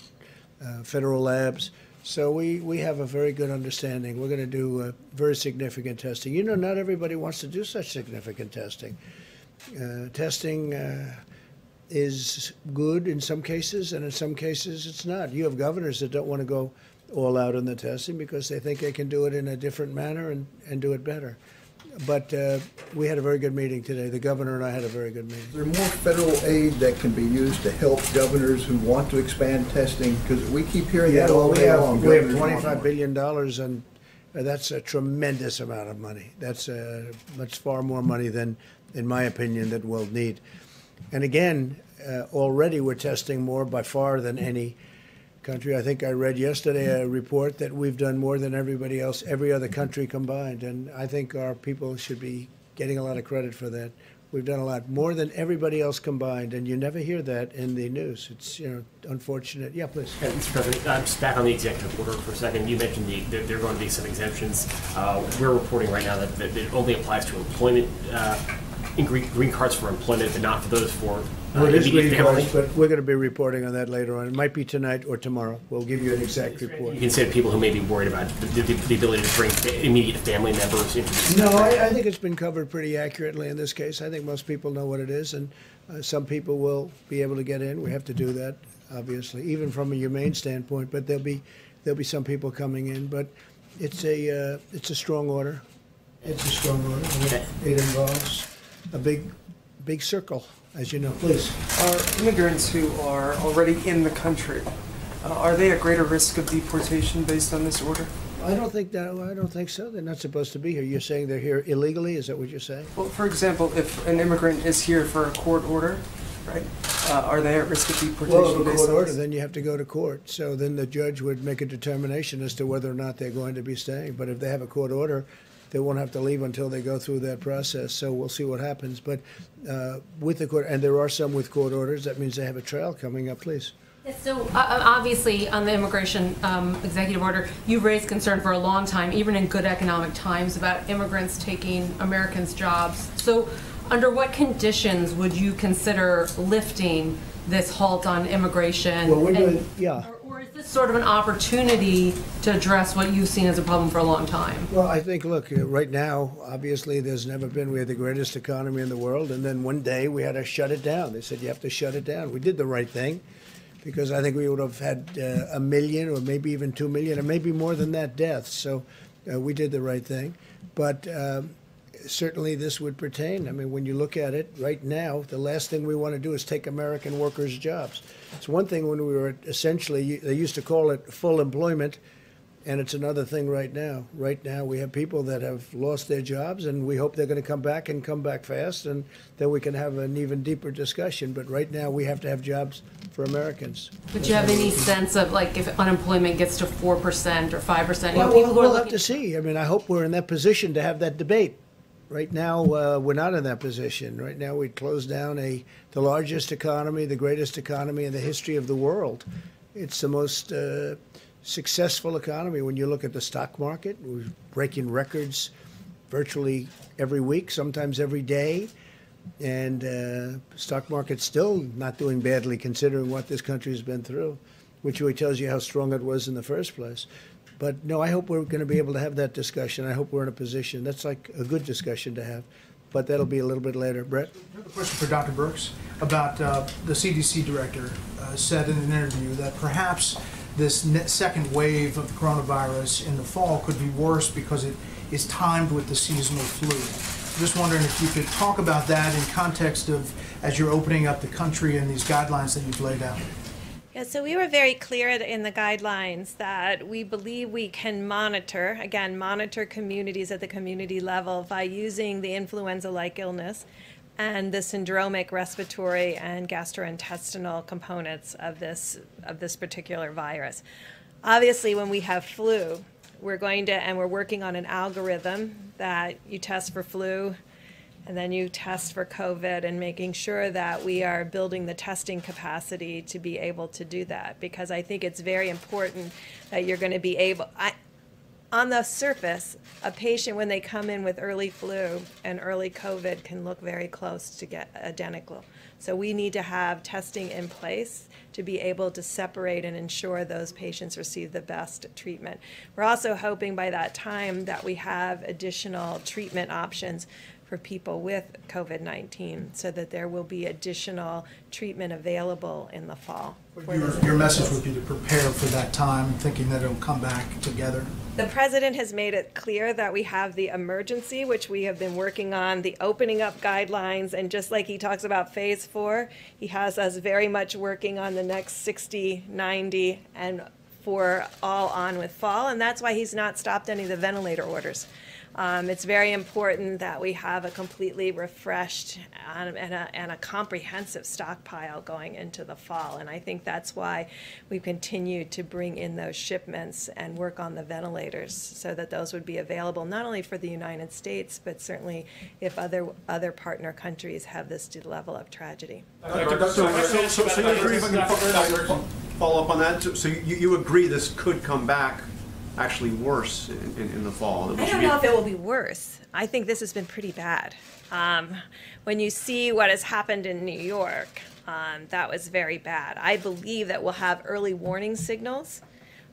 federal labs. So we have a very good understanding. We're going to do very significant testing. You know, not everybody wants to do such significant testing. Testing is good in some cases, and in some cases it's not. You have governors that don't want to go all out on the testing because they think they can do it in a different manner and do it better. But we had a very good meeting today. The governor and I had a very good meeting. Is there more federal aid that can be used to help governors who want to expand testing? Because we keep hearing that all day long. We have $25 billion, and that's a tremendous amount of money. That's much far more money than, in my opinion, that we'll need. And again, already we're testing more by far than any country. I think I read yesterday a report that we've done more than everybody else, every other country combined, and I think our people should be getting a lot of credit for that. We've done a lot more than everybody else combined, and you never hear that in the news. It's, you know, unfortunate. Yeah, please. Mr. President, I'm just back on the executive order for a second. You mentioned there are going to be some exemptions. We're reporting right now that it only applies to employment, in green cards for employment, but not for those for immediate families. But we're going to be reporting on that later on. It might be tonight or tomorrow. We'll give you an exact report. You consider people who may be worried about the ability to bring immediate family members into this. No, I think it's been covered pretty accurately in this case. I think most people know what it is, and some people will be able to get in. We have to do that. obviously, even from a humane standpoint. But there'll be some people coming in. But it's a strong order. It's a strong order. It involves a big circle, as you know. Please. Are immigrants who are already in the country, are they at greater risk of deportation based on this order? I don't think so. They're not supposed to be here. You're saying they're here illegally? Is that what you're saying? Well, for example, if an immigrant is here for a court order, right, are they at risk of deportation? Well, if a court order, then you have to go to court. So then the judge would make a determination as to whether or not they're going to be staying. But if they have a court order, they won't have to leave until they go through that process. So we'll see what happens. But with the court, and there are some with court orders, that means they have a trial coming up. Please. Yes, so obviously on the immigration executive order, you've raised concern for a long time, even in good economic times, about immigrants taking Americans' jobs. So under what conditions would you consider lifting this halt on immigration? Well, or is this sort of an opportunity to address what you've seen as a problem for a long time? Well, I think, look, right now, obviously, we had the greatest economy in the world, and then one day we had to shut it down. They said, you have to shut it down. We did the right thing, because I think we would have had 1 million or maybe even 2 million or maybe more than that deaths. So we did the right thing. But certainly this would pertain. I mean, when you look at it right now, the last thing we want to do is take American workers' jobs. It's one thing when we were essentially, they used to call it full employment, and it's another thing right now. Right now we have people that have lost their jobs, and we hope they're going to come back and come back fast, and then we can have an even deeper discussion. But right now we have to have jobs for Americans. Would you have any sense of, like, if unemployment gets to 4% or 5%? Well, we'll have to see. I mean, I hope we're in that position to have that debate. Right now, we're not in that position. Right now, we closed down the largest economy, the greatest economy in the history of the world. It's the most successful economy. When you look at the stock market, we're breaking records virtually every week, sometimes every day. And stock market's still not doing badly, considering what this country has been through, which really tells you how strong it was in the first place. But no, I hope we're going to be able to have that discussion. I hope we're in a position. That's like a good discussion to have. But that'll be a little bit later. Brett? I have a question for Dr. Birx about the CDC director said in an interview that perhaps this second wave of the coronavirus in the fall could be worse because it is timed with the seasonal flu. Just wondering if you could talk about that in context of, as you're opening up the country and these guidelines that you've laid out. Yeah, so we were very clear in the guidelines that we believe we can monitor, again, monitor communities at the community level by using the influenza-like illness and the syndromic respiratory and gastrointestinal components of this particular virus. Obviously, when we have flu, we're working on an algorithm that you test for flu and then you test for COVID, and making sure that we are building the testing capacity to be able to do that, because I think it's very important that you're going to be able, on the surface, a patient when they come in with early flu and early COVID can look very close to get identical. So we need to have testing in place to be able to separate and ensure those patients receive the best treatment. We're also hoping by that time that we have additional treatment options for people with COVID-19, so that there will be additional treatment available in the fall. Your message would be to prepare for that time, thinking that it'll come back together? The President has made it clear that we have the emergency, which we have been working on, the opening up guidelines, and just like he talks about phase 4, he has us very much working on the next 60, 90, and for all on with fall, and that's why he's not stopped any of the ventilator orders. It's very important that we have a completely refreshed and a comprehensive stockpile going into the fall. And I think that's why we've continued to bring in those shipments and work on the ventilators, so that those would be available not only for the United States, but certainly if other partner countries have this level of tragedy. So you agree, if I can follow up on that, so you agree this could come back actually worse in the fall? I don't know if it will be worse. I think this has been pretty bad. When you see what has happened in New York, that was very bad. I believe that we'll have early warning signals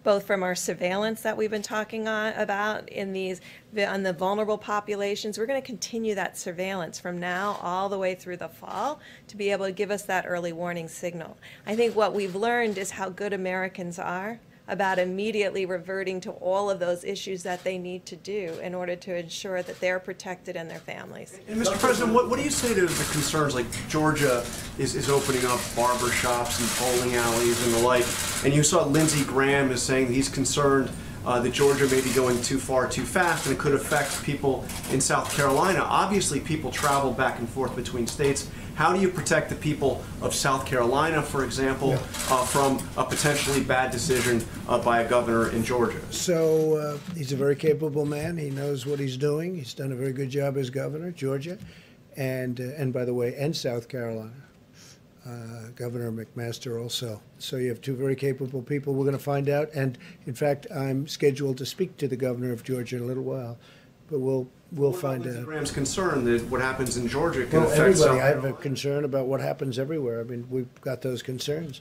both from our surveillance that we've been talking about on the vulnerable populations. We're going to continue that surveillance from now all the way through the fall to be able to give us that early warning signal. I think what we've learned is how good Americans are about immediately reverting to all of those issues that they need to do in order to ensure that they're protected and their families. And Mr. President, what do you say to the concerns like Georgia is opening up barber shops and bowling alleys and the like, and you saw Lindsey Graham is saying that he's concerned that Georgia may be going too far too fast and it could affect people in South Carolina. Obviously people travel back and forth between states. How do you protect the people of South Carolina, for example, from a potentially bad decision by a governor in Georgia? So he's a very capable man. He knows what he's doing. He's done a very good job as governor, Georgia, and by the way, and South Carolina. Governor McMaster also. So you have two very capable people. We're going to find out. And in fact, I'm scheduled to speak to the governor of Georgia in a little while, but we'll find out. Graham's concern that what happens in Georgia can affect everybody. I have a concern about what happens everywhere. I mean, we've got those concerns.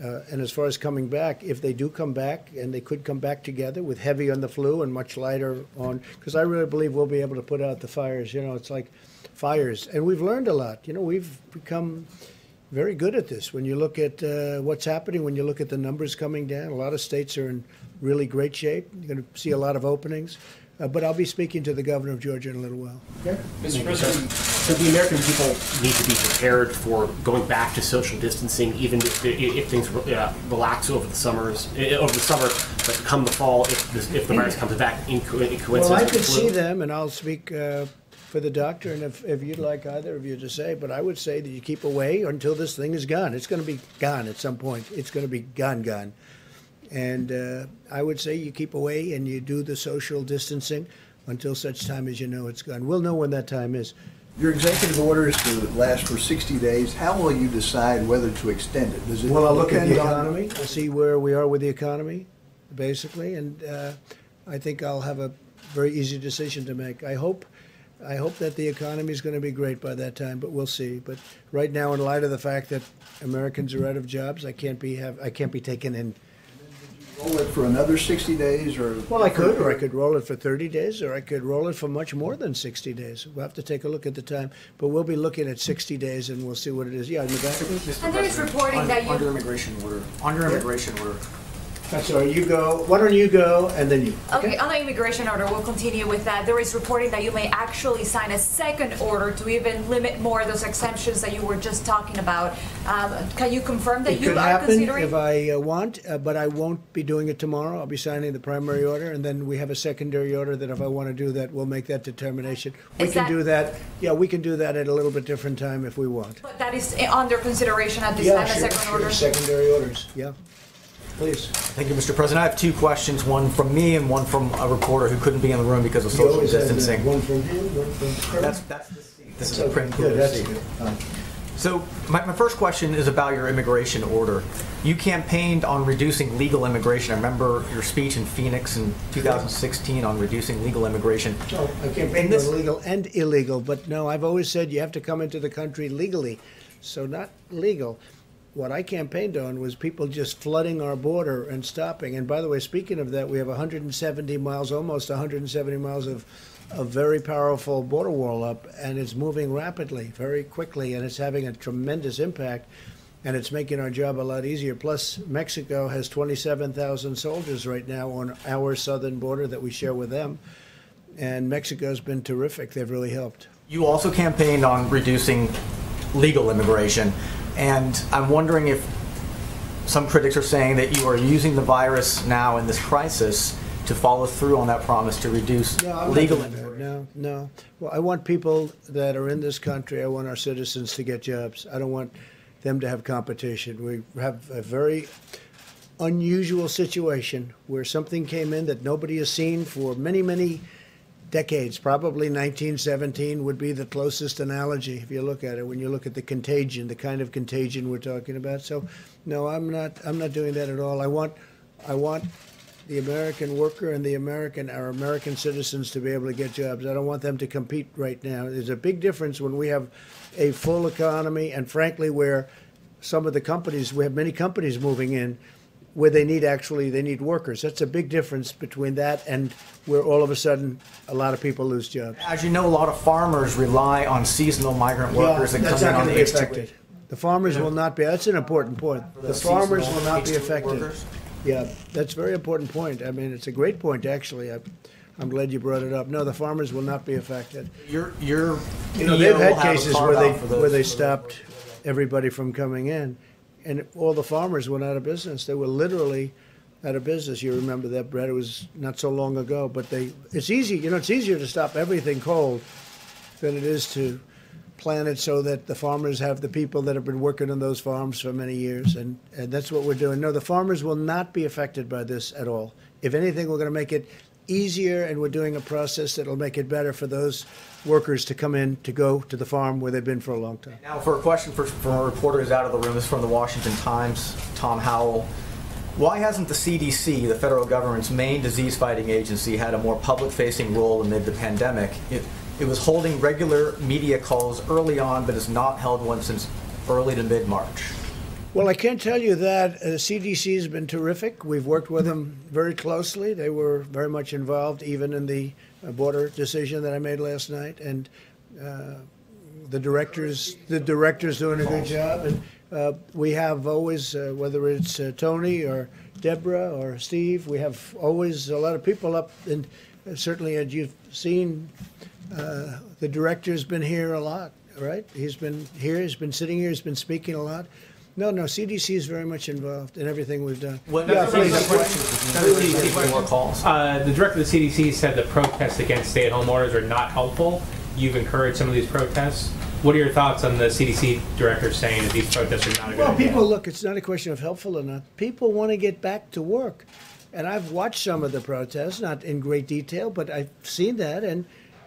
And as far as coming back, if they do come back, and they could come back together with heavy on the flu and much lighter on, because I really believe we'll be able to put out the fires. You know, it's like fires. And we've learned a lot. You know, we've become very good at this. When you look at what's happening, when you look at the numbers coming down, a lot of states are in really great shape. You're going to see a lot of openings. But I'll be speaking to the governor of Georgia in a little while. Okay? Mr. President, so the American people need to be prepared for going back to social distancing, even if things relax over the summer, but come the fall, if the virus comes back in coincidence. Well, I could see them, and I'll speak for the doctor, and if you'd like either of you to say, but I would say that you keep away until this thing is gone. It's going to be gone at some point. It's going to be gone. And I would say you keep away and you do the social distancing until such time as you know it's gone. We'll know when that time is. Your executive order is to last for 60 days. How will you decide whether to extend it? Does it well, I'll look at the economy. I'll see where we are with the economy, basically, and I think I'll have a very easy decision to make. I hope that the economy is going to be great by that time, but we'll see. But right now, in light of the fact that Americans are out of jobs, I can't be taken in. Roll it for another 60 days, or well, I could, or I could roll it for 30 days, or I could roll it for much more than 60 days. We'll have to take a look at the time, but we'll be looking at 60 days, and we'll see what it is. Yeah, in the back. And there is reporting that you under immigration order. That's all right. You go. Why don't you go, and then you. Okay, on the immigration order, we'll continue with that. There is reporting that you may actually sign a second order to even limit more of those exemptions that you were just talking about. Can you confirm that you are considering? It could happen if I want, but I won't be doing it tomorrow. I'll be signing the primary order, and then we have a secondary order that if I want to do that, we'll make that determination. We can do that. Yeah, we can do that at a little bit different time if we want. But that is under consideration at this time, a second order? Secondary orders, yeah. Please. Thank you, Mr. President. I have two questions, one from me and one from a reporter who couldn't be in the room because of social distancing. One from you, one from that's the seat. This is a print. Yeah, that's good. So my first question is about your immigration order. You campaigned on reducing legal immigration. I remember your speech in Phoenix in 2016 on reducing legal immigration. Oh, I campaigned on legal and illegal, but no, I've always said you have to come into the country legally, so not legal. What I campaigned on was people just flooding our border and stopping. And by the way, speaking of that, we have 170 miles, almost 170 miles of a very powerful border wall up, and it's moving rapidly, very quickly, and it's having a tremendous impact, and it's making our job a lot easier. Plus, Mexico has 27,000 soldiers right now on our southern border that we share with them, and Mexico's been terrific. They've really helped. You also campaigned on reducing legal immigration. And I'm wondering if some critics are saying that you are using the virus now in this crisis to follow through on that promise to reduce legal immigration. No. Well, I want people that are in this country, I want our citizens to get jobs. I don't want them to have competition. We have a very unusual situation where something came in that nobody has seen for many, many decades. Probably 1917 would be the closest analogy if you look at it, when you look at the contagion, the kind of contagion we're talking about. So no, I'm not doing that at all. I want the American worker and our American citizens to be able to get jobs. I don't want them to compete right now. There's a big difference when we have a full economy, and frankly, where some of the companies, we have many companies moving in where they need actually workers. That's a big difference between that and where all of a sudden a lot of people lose jobs. As you know, a lot of farmers rely on seasonal migrant workers that come in on the H-2B. The farmers will not be. That's an important point. The farmers will not be affected. Workers. Yeah, that's a very important point. I mean, it's a great point, actually. I'm glad you brought it up. No, the farmers will not be affected. They've had cases where they stopped everybody from coming in, and all the farmers went out of business. They were literally out of business. You remember that, Brett? It was not so long ago. But it's easy. You know, it's easier to stop everything cold than it is to plan it so that the farmers have the people that have been working on those farms for many years, and that's what we're doing. No, the farmers will not be affected by this at all. If anything, we're going to make it easier, and we're doing a process that will make it better for those workers to come in, to go to the farm where they've been for a long time. Now, for a question from a reporter who's out of the room, this is from the Washington Times, Tom Howell. Why hasn't the CDC, the federal government's main disease-fighting agency, had a more public-facing role amid the pandemic? It was holding regular media calls early on, but has not held one since early to mid-March. Well, I can't tell you that. The CDC has been terrific. We've worked with them very closely. They were very much involved, even in the border decision that I made last night. And the director's doing a good job. And we have always, whether it's Tony or Deborah or Steve, we have always a lot of people up. And certainly, as you've seen, the director's been here a lot, right? He's been here, he's been sitting here, he's been speaking a lot. No, CDC is very much involved in everything we've done. What calls? The director of the CDC said that protests against stay-at-home orders are not helpful. You've encouraged some of these protests. What are your thoughts on the CDC director saying that these protests are not a good idea? Well, people, look, it's not a question of helpful or not. People want to get back to work. And I've watched some of the protests, not in great detail, but I've seen that, and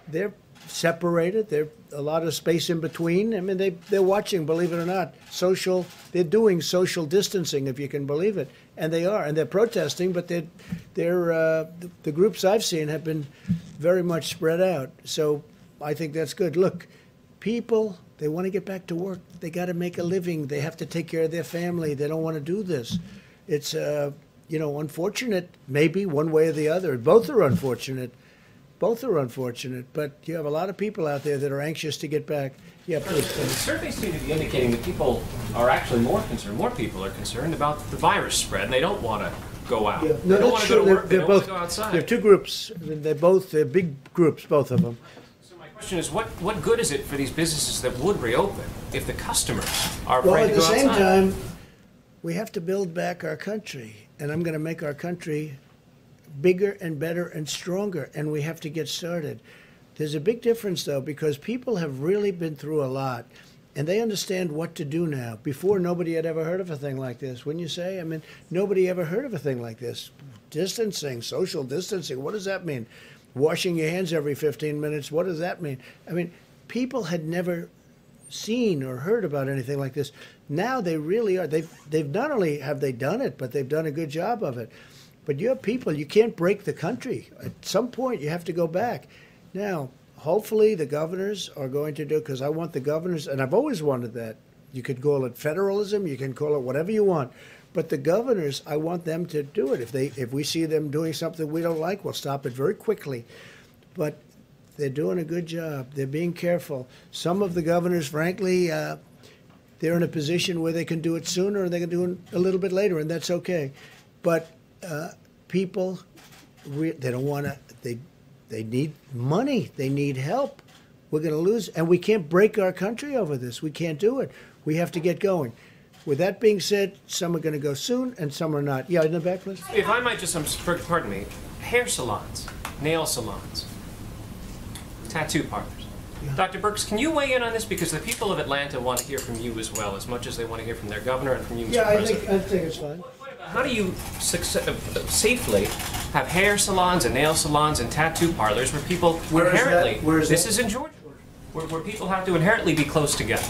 they're separated. There's a lot of space in between. I mean, they're watching, believe it or not, they're doing social distancing, if you can believe it. And they are. And they're protesting, but the groups I've seen have been very much spread out. So I think that's good. Look, people, they want to get back to work. They got to make a living. They have to take care of their family. They don't want to do this. It's, unfortunate, maybe one way or the other. Both are unfortunate. Both are unfortunate, but you have a lot of people out there that are anxious to get back. Yeah, please. The surveys seem to be indicating that people are actually more concerned. More people are concerned about the virus spread, and they don't want to go out. Yeah. No, they don't want to go to work. They don't want to go outside. They're two groups. They're big groups, both of them. So my question is, what good is it for these businesses that would reopen if the customers are afraid to go outside? Well, at the same time, we have to build back our country, and I'm going to make our country bigger and better and stronger, and we have to get started. There's a big difference, though, because people have really been through a lot, and they understand what to do now. Before, nobody had ever heard of a thing like this, wouldn't you say? I mean, nobody ever heard of a thing like this. Distancing, social distancing, what does that mean? Washing your hands every 15 minutes, what does that mean? I mean, people had never seen or heard about anything like this. Now they really are. They've not only have they done it, but they've done a good job of it. But you have people, you can't break the country. At some point, you have to go back. Now, hopefully the governors are going to do, because I want the governors, and I've always wanted that. You could call it federalism, you can call it whatever you want. But the governors, I want them to do it. If we see them doing something we don't like, we'll stop it very quickly. But they're doing a good job. They're being careful. Some of the governors, frankly, they're in a position where they can do it sooner and they can do it a little bit later, and that's okay. But people, they don't want to, they need money, they need help. We're going to lose, and we can't break our country over this. We can't do it. We have to get going. With that being said, some are going to go soon, and some are not. Yeah, in the back, please. If I might just, pardon me, hair salons, nail salons, tattoo parlors. Yeah. Dr. Birx, can you weigh in on this? Because the people of Atlanta want to hear from you as well, as much as they want to hear from their governor and from you, Mr. President. Yeah, I think it's fine. How do you safely have hair salons and nail salons and tattoo parlors where people inherently, this is in Georgia, where people have to inherently be close together?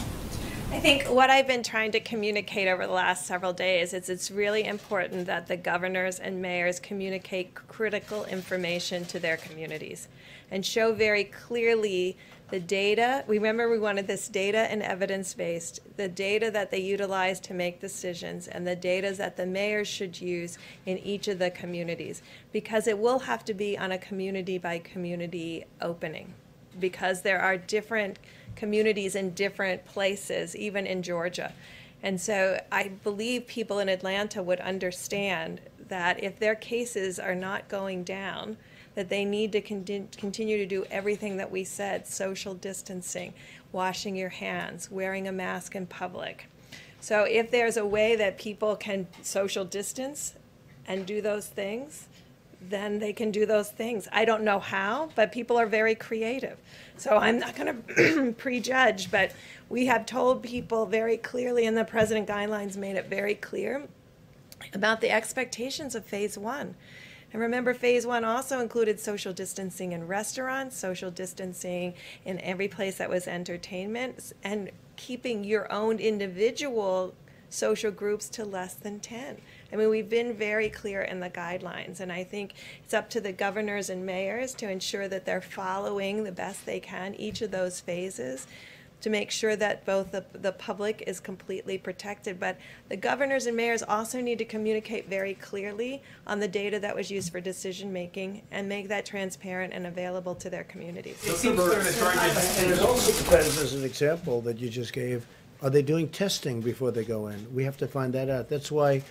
I think what I've been trying to communicate over the last several days is it's really important that the governors and mayors communicate critical information to their communities and show very clearly the data. Remember, we wanted this data and evidence-based, the data that they utilize to make decisions and the data that the mayors should use in each of the communities, because it will have to be on a community-by-community opening, because there are different communities in different places, even in Georgia. And so I believe people in Atlanta would understand that if their cases are not going down, that they need to continue to do everything that we said: social distancing, washing your hands, wearing a mask in public. So if there's a way that people can social distance and do those things, then they can do those things. I don't know how, but people are very creative. So I'm not going to prejudge, but we have told people very clearly, and the President guidelines made it very clear about the expectations of phase one. And remember, phase one also included social distancing in restaurants, social distancing in every place that was entertainment, and keeping your own individual social groups to less than 10. I mean, we've been very clear in the guidelines, and I think it's up to the governors and mayors to ensure that they're following the best they can each of those phases to make sure that both the public is completely protected. But the governors and mayors also need to communicate very clearly on the data that was used for decision making and make that transparent and available to their communities. And it also depends, as an example that you just gave, are they doing testing before they go in? We have to find that out. That's why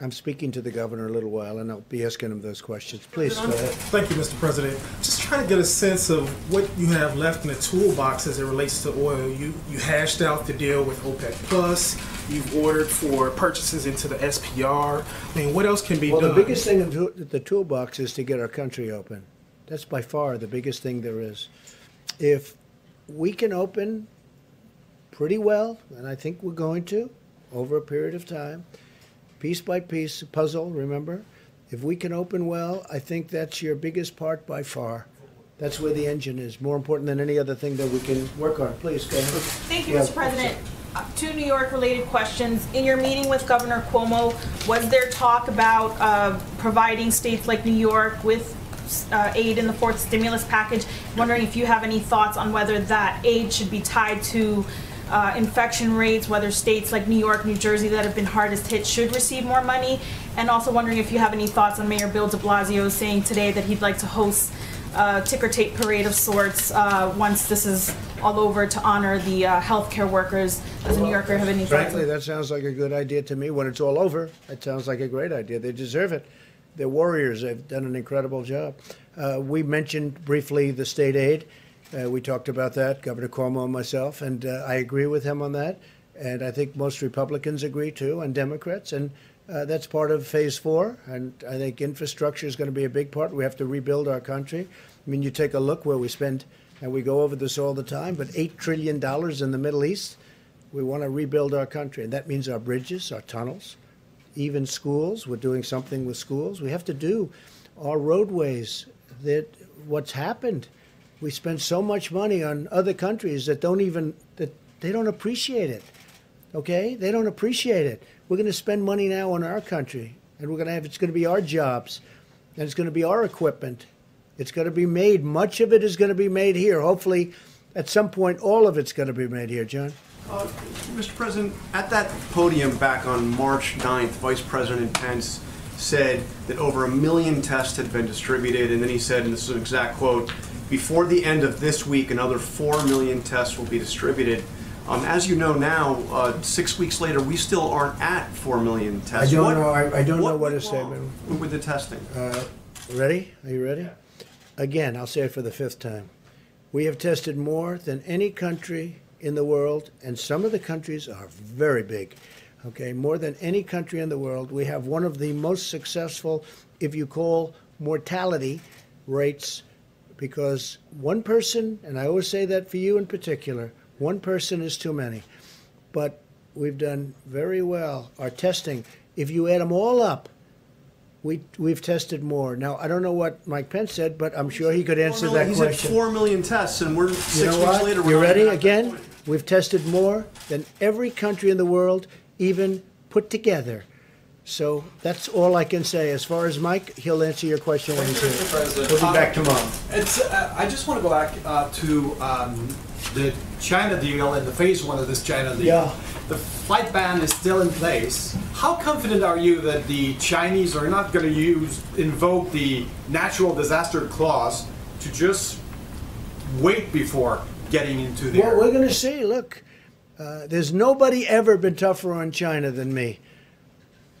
I'm speaking to the governor a little while, and I'll be asking him those questions. Please, go ahead. Thank you, Mr. President. Just trying to get a sense of what you have left in the toolbox as it relates to oil. You hashed out the deal with OPEC Plus. You've ordered for purchases into the SPR. I mean, what else can be done? Well, the biggest thing in the toolbox is to get our country open. That's by far the biggest thing there is. If we can open pretty well, and I think we're going to, over a period of time, piece by piece, puzzle, remember? If we can open well, I think that's your biggest part by far. That's where the engine is, more important than any other thing that we can work on. Please, go ahead. Thank you, Mr. President. Two New York-related questions. In your meeting with Governor Cuomo, was there talk about providing states like New York with aid in the fourth stimulus package? I'm wondering if you have any thoughts on whether that aid should be tied to infection rates, whether states like New York, New Jersey that have been hardest hit should receive more money, and also wondering if you have any thoughts on Mayor Bill de Blasio saying today that he'd like to host a ticker tape parade of sorts once this is all over to honor the healthcare workers. Does a New Yorker have any thoughts? Frankly, that sounds like a good idea to me. When it's all over, that sounds like a great idea. They deserve it. They're warriors. They've done an incredible job. We mentioned briefly the state aid. We talked about that, Governor Cuomo and myself, and I agree with him on that. And I think most Republicans agree, too, and Democrats. And that's part of phase four. And I think infrastructure is going to be a big part. We have to rebuild our country. I mean, you take a look where we spend, and we go over this all the time, but $8 trillion in the Middle East. We want to rebuild our country. And that means our bridges, our tunnels, even schools. We're doing something with schools. We have to do our roadways. That what's happened. We spend so much money on other countries that they don't appreciate it, okay? They don't appreciate it. We're going to spend money now on our country, and we're going to have, it's going to be our jobs, and it's going to be our equipment. It's going to be made. Much of it is going to be made here. Hopefully, at some point, all of it's going to be made here, John. Mr. President, at that podium back on March 9th, Vice President Pence said that over 1 million tests had been distributed, and then he said, and this is an exact quote, before the end of this week, another 4 million tests will be distributed. As you know now, 6 weeks later, we still aren't at 4 million tests. I don't know what his statement was. With the testing. Ready? Are you ready? Yeah. Again, I'll say it for the 5th time. We have tested more than any country in the world, and some of the countries are very big. Okay, more than any country in the world. We have one of the most successful, if you call, mortality rates. Because one person, and I always say that for you in particular, one person is too many. But we've done very well. Our testing, if you add them all up, we've tested more. Now, I don't know what Mike Pence said, but I'm sure he could answer that question. He said 4 million tests, and we're 6 weeks later. You ready? Again, We've tested more than every country in the world, even put together. So that's all I can say. As far as Mike, he'll answer your question when he's here. Mr. President, we'll be back tomorrow. I just want to go back to the China deal and the phase one of this China deal. Yeah. The flight ban is still in place. How confident are you that the Chinese are not going to invoke the natural disaster clause to just wait before getting into the? Well, we're going to see. Look, there's nobody ever been tougher on China than me.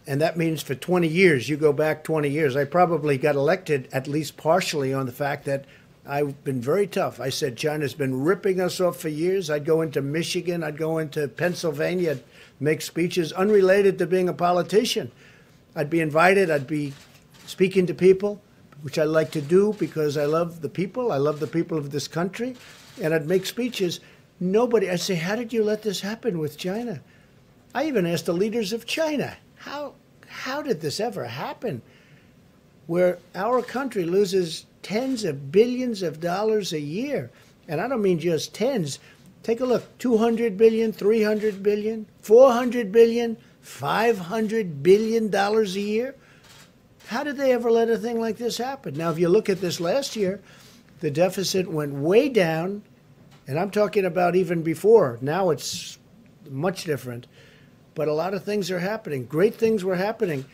And that means for 20 years, you go back 20 years. I probably got elected at least partially on the fact that I've been very tough. I said China's been ripping us off for years. I'd go into Michigan. I'd go into Pennsylvania, I'd make speeches unrelated to being a politician. I'd be invited. I'd be speaking to people, which I like to do because I love the people. I love the people of this country. And I'd make speeches. Nobody, I'd say, how did you let this happen with China? I even asked the leaders of China. How did this ever happen, where our country loses tens of billions of dollars a year? And I don't mean just tens. Take a look, 200 billion, 300 billion, 400 billion, 500 billion dollars a year. How did they ever let a thing like this happen? Now, if you look at this last year, the deficit went way down, and I'm talking about even before. Now it's much different. But a lot of things are happening. Great things were happening,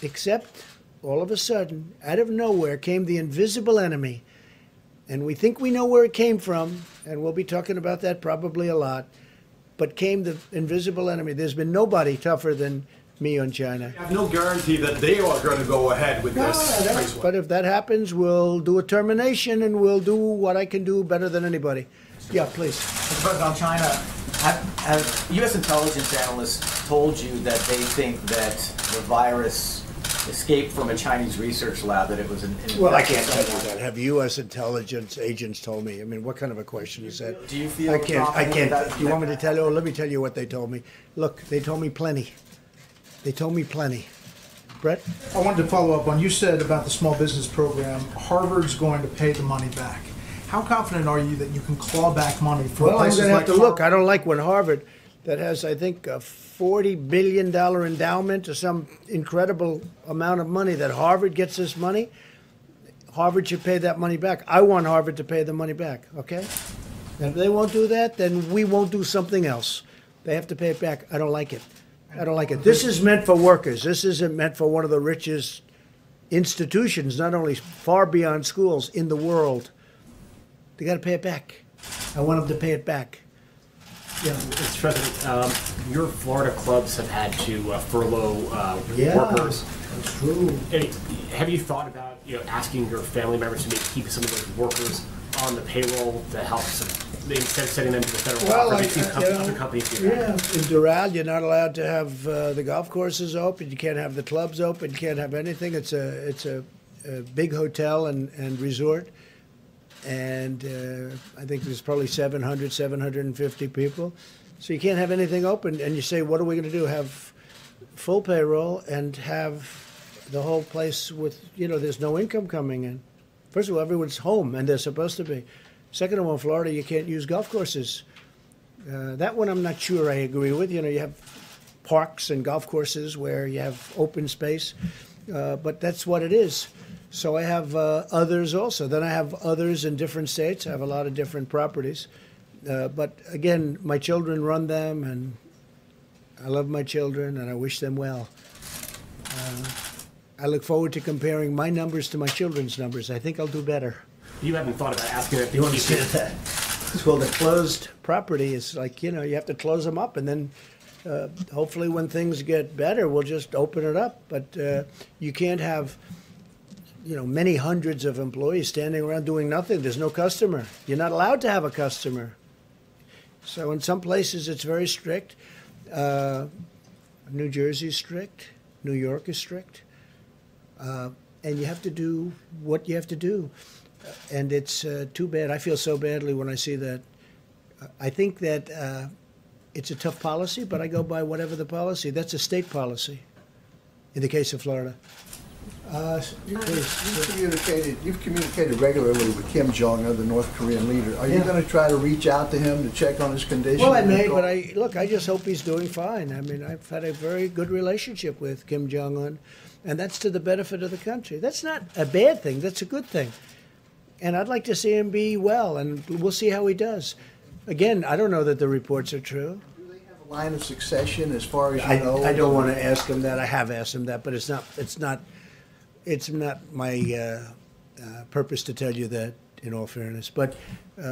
except all of a sudden, out of nowhere, came the invisible enemy. And we think we know where it came from, and we'll be talking about that probably a lot, but came the invisible enemy. There's been nobody tougher than me on China. I have no guarantee that they are going to go ahead with this. But if that happens, we'll do a termination, and we'll do what I can do better than anybody. Yeah, please. On China, have U.S. intelligence analysts told you that they think that the virus escaped from a Chinese research lab, that it was an well, I can't tell you that. Have U.S. intelligence agents told me? I mean, what kind of a question is that? Do you feel I can't. You want me to tell you? Oh, let me tell you what they told me. Look, they told me plenty. They told me plenty. Brett? I wanted to follow up on you said about the small business program. Harvard's going to pay the money back. How confident are you that you can claw back money from places like Harvard? Well, I'm going to have to look. I don't like when Harvard, that has, I think, a $40 billion endowment or some incredible amount of money, that Harvard gets this money. Harvard should pay that money back. I want Harvard to pay the money back, okay? And if they won't do that, then we won't do something else. They have to pay it back. I don't like it. I don't like it. This is meant for workers. This isn't meant for one of the richest institutions, not only far beyond schools, in the world. They got to pay it back. I want them to pay it back. Yeah, Mr. President, your Florida clubs have had to furlough workers. That's true. Have you thought about asking your family members to maybe keep some of those workers on the payroll to help some, instead of sending them to the federal government? In Doral, you're not allowed to have the golf courses open. You can't have the clubs open. You can't have anything. It's a big hotel and resort. And I think there's probably 700, 750 people. So you can't have anything open. And you say, what are we going to do? Have full payroll and have the whole place with, there's no income coming in. First of all, everyone's home, and they're supposed to be. Second of all, in Florida, you can't use golf courses. That one I'm not sure I agree with. You have parks and golf courses where you have open space. But that's what it is. So I have others also. Then I have others in different states. I have a lot of different properties. But again, my children run them, and I love my children, and I wish them well. I look forward to comparing my numbers to my children's numbers. I think I'll do better. You haven't thought about asking if you want to do that. Well, the closed property is like, you have to close them up, and then hopefully when things get better, we'll just open it up. But you can't have many hundreds of employees standing around doing nothing. There's no customer. You're not allowed to have a customer. So in some places it's very strict. New Jersey's strict. New York is strict. And you have to do what you have to do. And it's too bad. I feel so badly when I see that. I think that it's a tough policy, but I go by whatever the policy. That's a state policy in the case of Florida. You've communicated regularly with Kim Jong-un, the North Korean leader. Are you going to try to reach out to him to check on his condition? Well, I may, but I just hope he's doing fine. I mean, I've had a very good relationship with Kim Jong-un, and that's to the benefit of the country. That's not a bad thing. That's a good thing. And I'd like to see him be well, and we'll see how he does. Again, I don't know that the reports are true. Line of succession, as far as you know? I don't want to ask him that. I have asked him that, but it's not my purpose to tell you that, in all fairness. But, you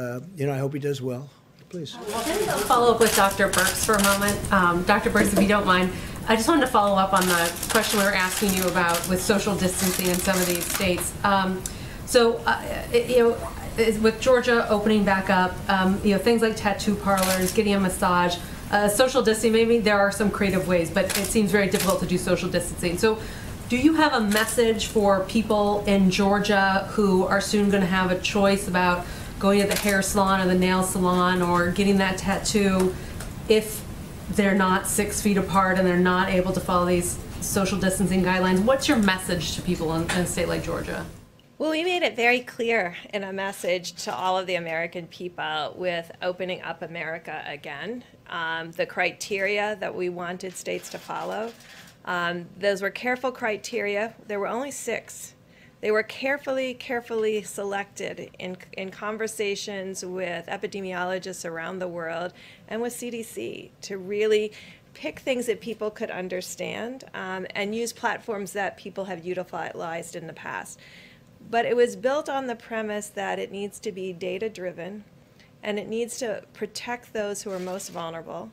know, I hope he does well. Please. Well, then I'll follow up with Dr. Birx for a moment. Dr. Birx, if you don't mind, I just wanted to follow up on the question we were asking you about with social distancing in some of these states. With Georgia opening back up, you know, things like tattoo parlors, getting a massage, social distancing, maybe there are some creative ways, but it seems very difficult to do social distancing. So do you have a message for people in Georgia who are soon going to have a choice about going to the hair salon or the nail salon or getting that tattoo if they're not 6 feet apart and they're not able to follow these social distancing guidelines? What's your message to people in a state like Georgia? Well, we made it very clear in a message to all of the American people with opening up America again, the criteria that we wanted states to follow. Those were careful criteria. There were only 6. They were carefully selected in conversations with epidemiologists around the world and with CDC to really pick things that people could understand and use platforms that people have utilized in the past. But it was built on the premise that it needs to be data-driven, and it needs to protect those who are most vulnerable.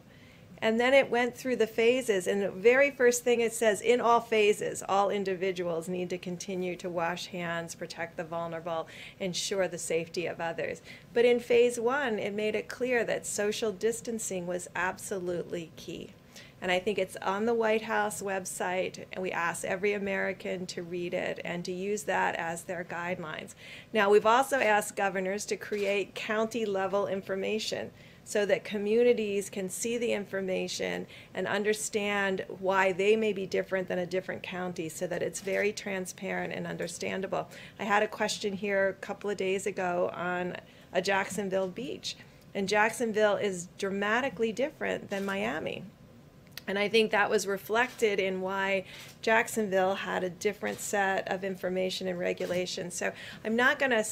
And then it went through the phases, and the very first thing it says, in all phases, all individuals need to continue to wash hands, protect the vulnerable, ensure the safety of others. But in phase 1, it made it clear that social distancing was absolutely key. And I think it's on the White House website, and we ask every American to read it and to use that as their guidelines. Now, we've also asked governors to create county-level information so that communities can see the information and understand why they may be different than a different county so that it's very transparent and understandable. I had a question here a couple of days ago on a Jacksonville beach, and Jacksonville is dramatically different than Miami. And I think that was reflected in why Jacksonville had a different set of information and regulations. So I'm not going to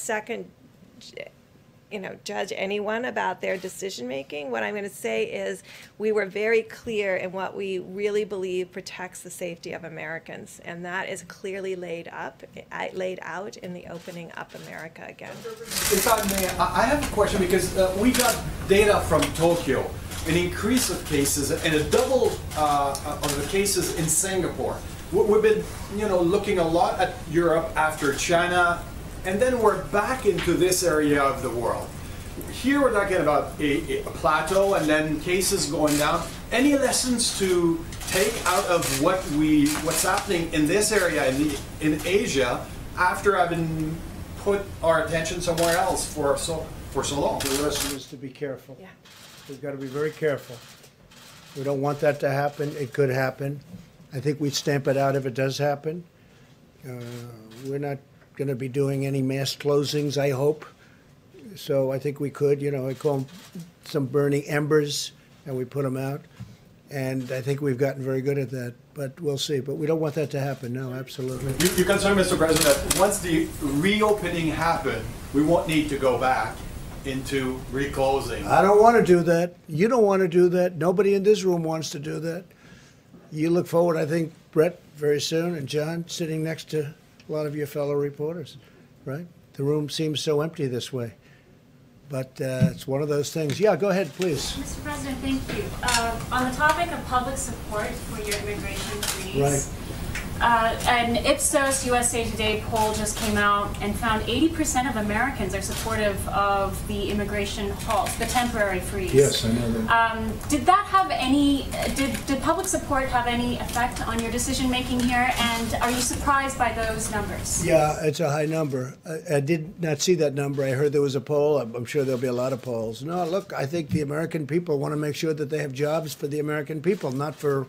judge anyone about their decision making. What I'm going to say is we were very clear in what we really believe protects the safety of Americans, and that is clearly laid out in the Opening Up America again. If I may, I have a question because we got data from Tokyo, an increase of cases and a double of the cases in Singapore. We've been, you know, looking a lot at Europe after China, and then we're back into this area of the world. Here we're talking about a plateau and then cases going down. Any lessons to take out of what's happening in this area in Asia after having put our attention somewhere else for so long? The lesson is to be careful. Yeah. We've got to be very careful. We don't want that to happen. It could happen. I think we'd stamp it out if it does happen. We're not going to be doing any mass closings, I hope. So I think we could, you know, I call them some burning embers, and we put them out. And I think we've gotten very good at that, but we'll see. But we don't want that to happen, no, absolutely. You're concerned, Mr. President, that once the reopening happened, we won't need to go back into reclosing. I don't want to do that. You don't want to do that. Nobody in this room wants to do that. You look forward, I think, Brett, very soon, and John, sitting next to a lot of your fellow reporters, right? The room seems so empty this way. But it's one of those things. Yeah, go ahead, please. Mr. President, thank you. On the topic of public support for your immigration treaties, right. An Ipsos USA Today poll just came out and found 80% of Americans are supportive of the immigration halt, the temporary freeze. Yes, I know that. Did that have any, did public support have any effect on your decision making here, and are you surprised by those numbers? Yeah, it's a high number. I did not see that number. I heard there was a poll. I'm sure there'll be a lot of polls. No, look, I think the American people want to make sure that they have jobs for the American people, not for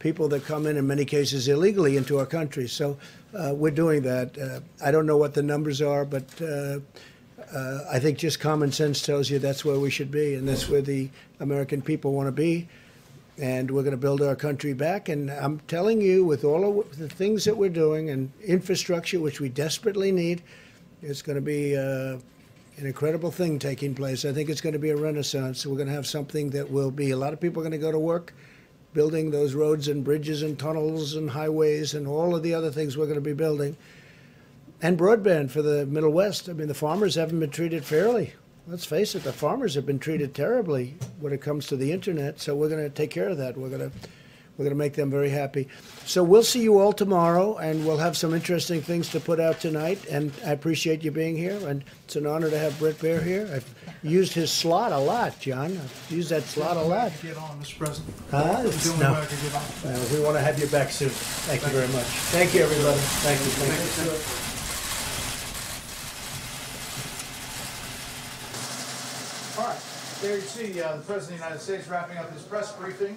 people that come in many cases illegally into our country. So we're doing that. I don't know what the numbers are, but I think just common sense tells you that's where we should be, and that's where the American people want to be. And we're going to build our country back. And I'm telling you, with all of the things that we're doing and infrastructure, which we desperately need, it's going to be an incredible thing taking place. I think it's going to be a renaissance. We're going to have something that will be, a lot of people are going to go to work building those roads and bridges and tunnels and highways and all of the other things we're going to be building. And broadband for the Middle West. I mean, the farmers haven't been treated fairly. Let's face it, the farmers have been treated terribly when it comes to the internet, so we're going to take care of that. We're going to make them very happy. So we'll see you all tomorrow, and we'll have some interesting things to put out tonight, and I appreciate you being here, and it's an honor to have Brett Baer here. I've used his slot a lot, John. I've used that slot a lot. Get on, Mr. President. We want to have you back soon. Thank you very much. Thank you, everybody. Thank you. Thank you. There you see the President of the United States wrapping up his press briefing.